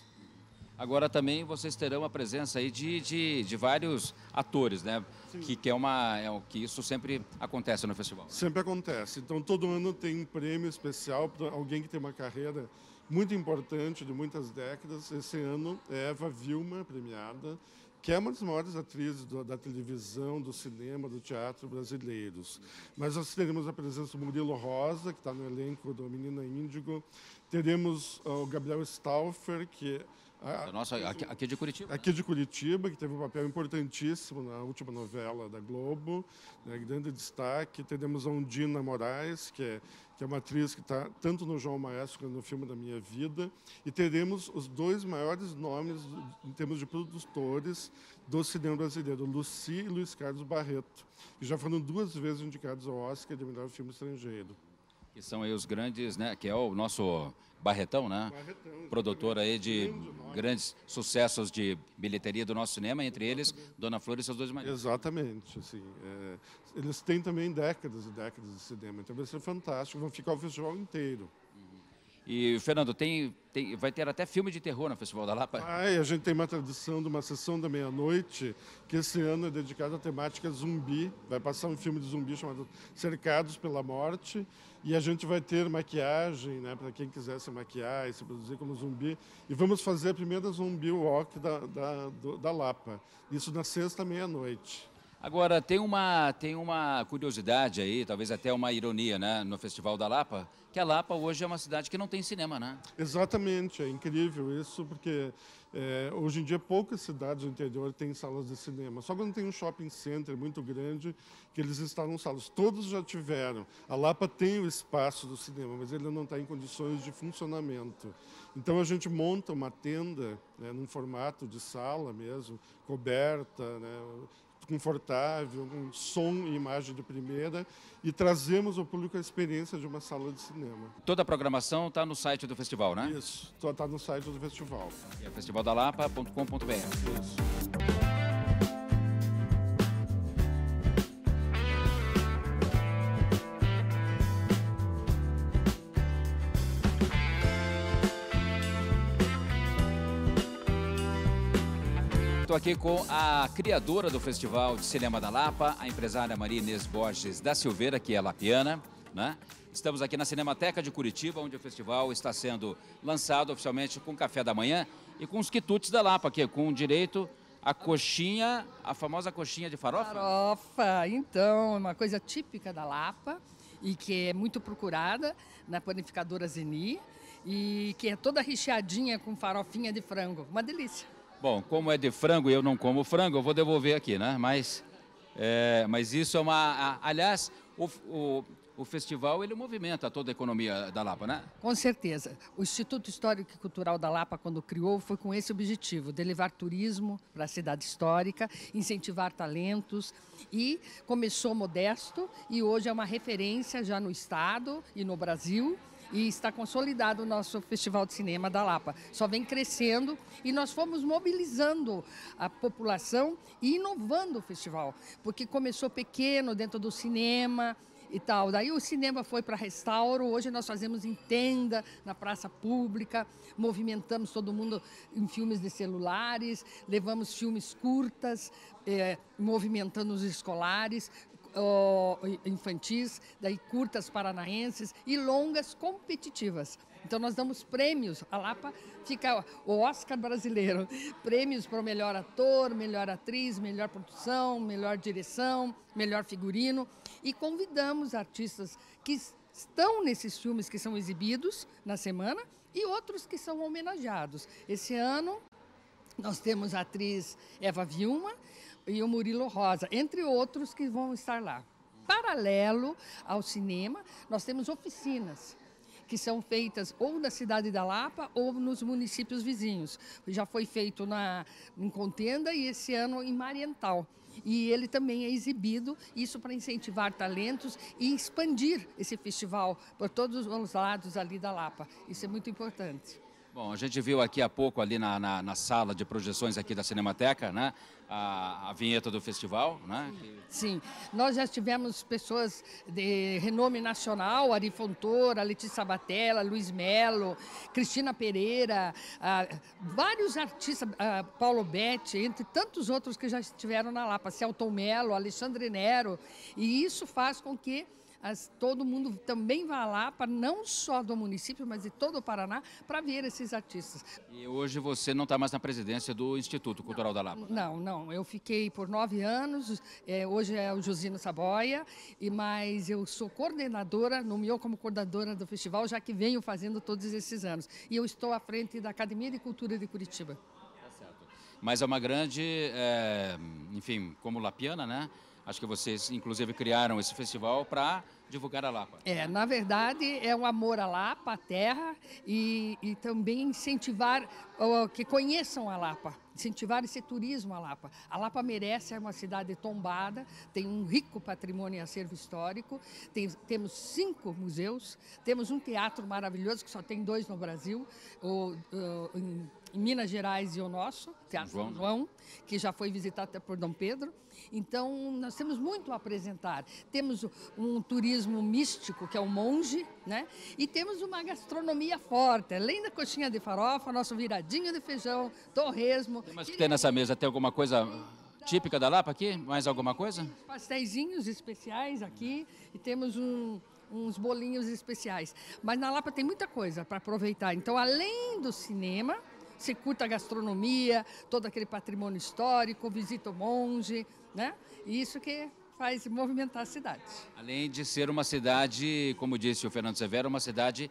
Agora também vocês terão a presença aí de, de, de vários atores, né? Que, que é uma, é, que isso sempre acontece no festival. Sempre acontece. Então, todo ano tem um prêmio especial para alguém que tem uma carreira muito importante, de muitas décadas. Esse ano é Eva Vilma, premiada, que é uma das maiores atrizes do, da televisão, do cinema, do teatro brasileiros. Mas nós teremos a presença do Murilo Rosa, que está no elenco do Menina Índigo. Teremos uh, o Gabriel Stauffer, que... A, Nossa, aqui, aqui de Curitiba. Aqui de Curitiba, que teve um papel importantíssimo na última novela da Globo, né, grande destaque. Teremos a Undina Moraes, que é, que é uma atriz que está tanto no João Maestro quanto no filme da Minha Vida. E teremos os dois maiores nomes em termos de produtores do cinema brasileiro, Lucy e Luiz Carlos Barreto, que já foram duas vezes indicados ao Oscar de melhor filme estrangeiro. Que são aí os grandes, né? Que é o nosso Barretão, né? Barretão, produtor aí de grandes sucessos de bilheteria do nosso cinema, entre eles Dona Flor e Seus Dois Maridos. Exatamente, assim, é, eles têm também décadas e décadas de cinema, então vai ser fantástico, vão ficar o festival inteiro. E, Fernando, tem, tem, vai ter até filme de terror no Festival da Lapa? Ah, e a gente tem uma tradição de uma sessão da meia-noite, que esse ano é dedicada à temática zumbi. Vai passar um filme de zumbi chamado Cercados pela Morte. E a gente vai ter maquiagem, né, para quem quiser se maquiar e se produzir como zumbi. E vamos fazer a primeira zumbi walk da, da, do, da Lapa. Isso na sexta, meia-noite. Agora, tem uma, tem uma curiosidade aí, talvez até uma ironia, né, no Festival da Lapa, que a Lapa hoje é uma cidade que não tem cinema, né? Exatamente, é incrível isso, porque é, hoje em dia poucas cidades do interior têm salas de cinema. Só quando tem um shopping center muito grande que eles instalam salas. Todos já tiveram. A Lapa tem o espaço do cinema, mas ele não está em condições de funcionamento. Então, a gente monta uma tenda, né, num formato de sala mesmo, coberta, né, confortável, com som e imagem de primeira, e trazemos ao público a experiência de uma sala de cinema. Toda a programação está no site do festival, né? Isso, está no site do festival. É festival da lapa ponto com ponto b r. Isso. Estou aqui com a criadora do Festival de Cinema da Lapa, a empresária Maria Inês Borges da Silveira, que é lapiana, né? Estamos aqui na Cinemateca de Curitiba, onde o festival está sendo lançado oficialmente com café da manhã e com os quitutes da Lapa, aqui, com direito à coxinha, a famosa coxinha de farofa. Farofa, então, uma coisa típica da Lapa e que é muito procurada na panificadora Zeni e que é toda recheadinha com farofinha de frango, uma delícia. Bom, como é de frango e eu não como frango, eu vou devolver aqui, né? Mas, é, mas isso é uma... A, aliás, o, o, o festival, ele movimenta toda a economia da Lapa, né? Com certeza. O Instituto Histórico e Cultural da Lapa, quando criou, foi com esse objetivo, de levar turismo para a cidade histórica, incentivar talentos, e começou modesto, e hoje é uma referência já no Estado e no Brasil, e está consolidado o nosso Festival de Cinema da Lapa. Só vem crescendo e nós fomos mobilizando a população e inovando o festival, porque começou pequeno dentro do cinema e tal. Daí o cinema foi para restauro, hoje nós fazemos em tenda, na praça pública, movimentamos todo mundo em filmes de celulares, levamos filmes curtas, eh, movimentando os escolares, oh, infantis, daí curtas paranaenses e longas competitivas. Então nós damos prêmios, a Lapa fica o Oscar brasileiro, prêmios para o melhor ator, melhor atriz, melhor produção, melhor direção, melhor figurino, e convidamos artistas que estão nesses filmes que são exibidos na semana e outros que são homenageados. Esse ano nós temos a atriz Eva Vilma e o Murilo Rosa, entre outros que vão estar lá. Paralelo ao cinema, nós temos oficinas que são feitas ou na cidade da Lapa ou nos municípios vizinhos. Já foi feito na, em Contenda e esse ano em Mariental. E ele também é exibido, isso para incentivar talentos e expandir esse festival por todos os lados ali da Lapa. Isso é muito importante. Bom, a gente viu aqui há pouco, ali na, na, na sala de projeções aqui da Cinemateca, né? A, a vinheta do festival, né? Sim, nós já tivemos pessoas de renome nacional, Ari Fontoura, Letícia Sabatella, Luiz Mello, Cristina Pereira, ah, vários artistas, ah, Paulo Betti, entre tantos outros que já estiveram na Lapa, Selton Mello, Alexandre Nero, e isso faz com que As, todo mundo também vai lá, para não só do município, mas de todo o Paraná, para ver esses artistas. E hoje você não está mais na presidência do Instituto Cultural não, da Lapa? Né? Não, não. Eu fiquei por nove anos, é, hoje é o Josino Saboia, e, mas eu sou coordenadora, nomeou como coordenadora do festival, já que venho fazendo todos esses anos. E eu estou à frente da Academia de Cultura de Curitiba. Tá certo. Mas é uma grande, é, enfim, como lapiana, né? Acho que vocês, inclusive, criaram esse festival para divulgar a Lapa. É, na verdade, é um amor à Lapa, à terra, e, e também incentivar ó, que conheçam a Lapa, incentivar esse turismo à Lapa. A Lapa merece, é uma cidade tombada, tem um rico patrimônio e acervo histórico, tem, temos cinco museus, temos um teatro maravilhoso, que só tem dois no Brasil, o, o, em, em Minas Gerais e o nosso, Teatro São João, que já foi visitado até por Dom Pedro. Então, nós temos muito a apresentar. Temos um turismo místico, que é o monge, né? E temos uma gastronomia forte. Além da coxinha de farofa, nosso viradinho de feijão, torresmo. Mas que tem nessa mesa? Tem alguma coisa típica da Lapa aqui? Mais alguma coisa? Pastéisinhos especiais aqui. E temos um... uns bolinhos especiais. Mas na Lapa tem muita coisa para aproveitar. Então, além do cinema, se curta a gastronomia, todo aquele patrimônio histórico, visita o monge, né? E isso que faz movimentar a cidade. Além de ser uma cidade, como disse o Fernando Severo, uma cidade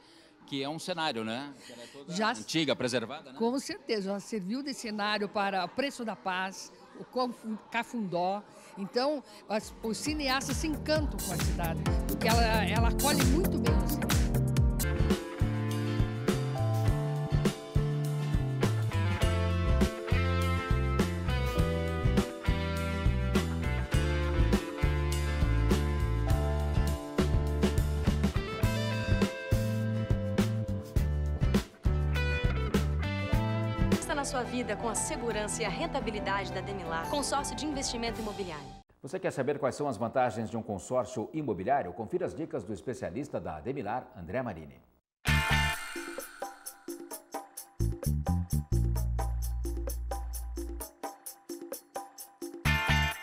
que é um cenário, né? Ela é toda já, antiga, preservada, né? Com certeza, já serviu de cenário para o Preço da Paz, o Cafundó. Então, as, os cineastas se encantam com a cidade, porque ela, ela acolhe muito bem o cinema. Sua vida com a segurança e a rentabilidade da Denilar, consórcio de investimento imobiliário. Você quer saber quais são as vantagens de um consórcio imobiliário? Confira as dicas do especialista da Denilar, André Marini.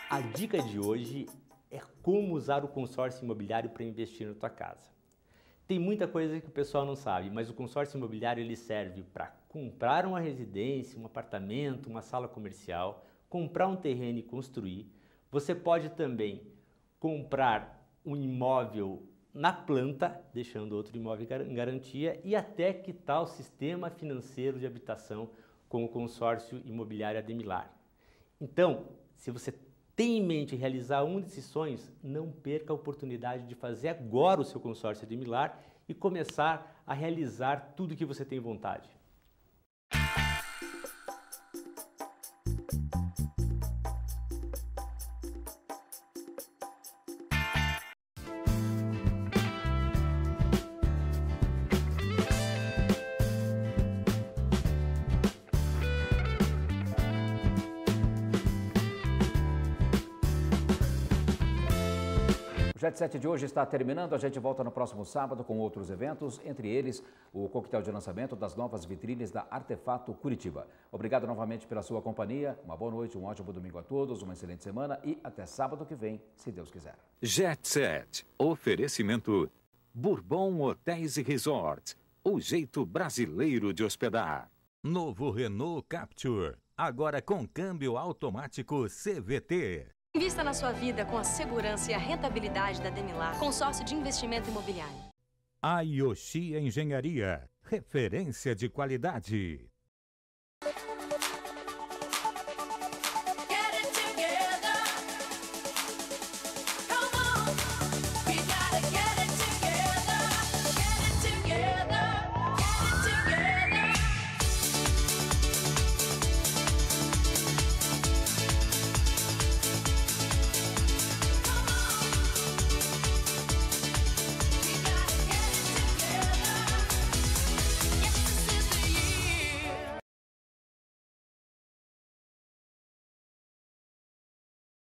A dica de hoje é como usar o consórcio imobiliário para investir na tua casa. Tem muita coisa que o pessoal não sabe, mas o consórcio imobiliário ele serve para comprar uma residência, um apartamento, uma sala comercial, comprar um terreno e construir. Você pode também comprar um imóvel na planta, deixando outro imóvel em garantia, e até quitar o sistema financeiro de habitação com o consórcio imobiliário Denilar. Então, se você tem em mente realizar um desses sonhos, não perca a oportunidade de fazer agora o seu consórcio Denilar e começar a realizar tudo o que você tem vontade. Jet Set de hoje está terminando. A gente volta no próximo sábado com outros eventos, entre eles o coquetel de lançamento das novas vitrines da Artefato Curitiba. Obrigado novamente pela sua companhia. Uma boa noite, um ótimo domingo a todos, uma excelente semana e até sábado que vem, se Deus quiser. Jet Set. Oferecimento Bourbon Hotéis e Resorts. O jeito brasileiro de hospedar. Novo Renault Captur. Agora com câmbio automático C V T. Invista na sua vida com a segurança e a rentabilidade da Denilar, consórcio de investimento imobiliário. A Yoshi Engenharia, referência de qualidade.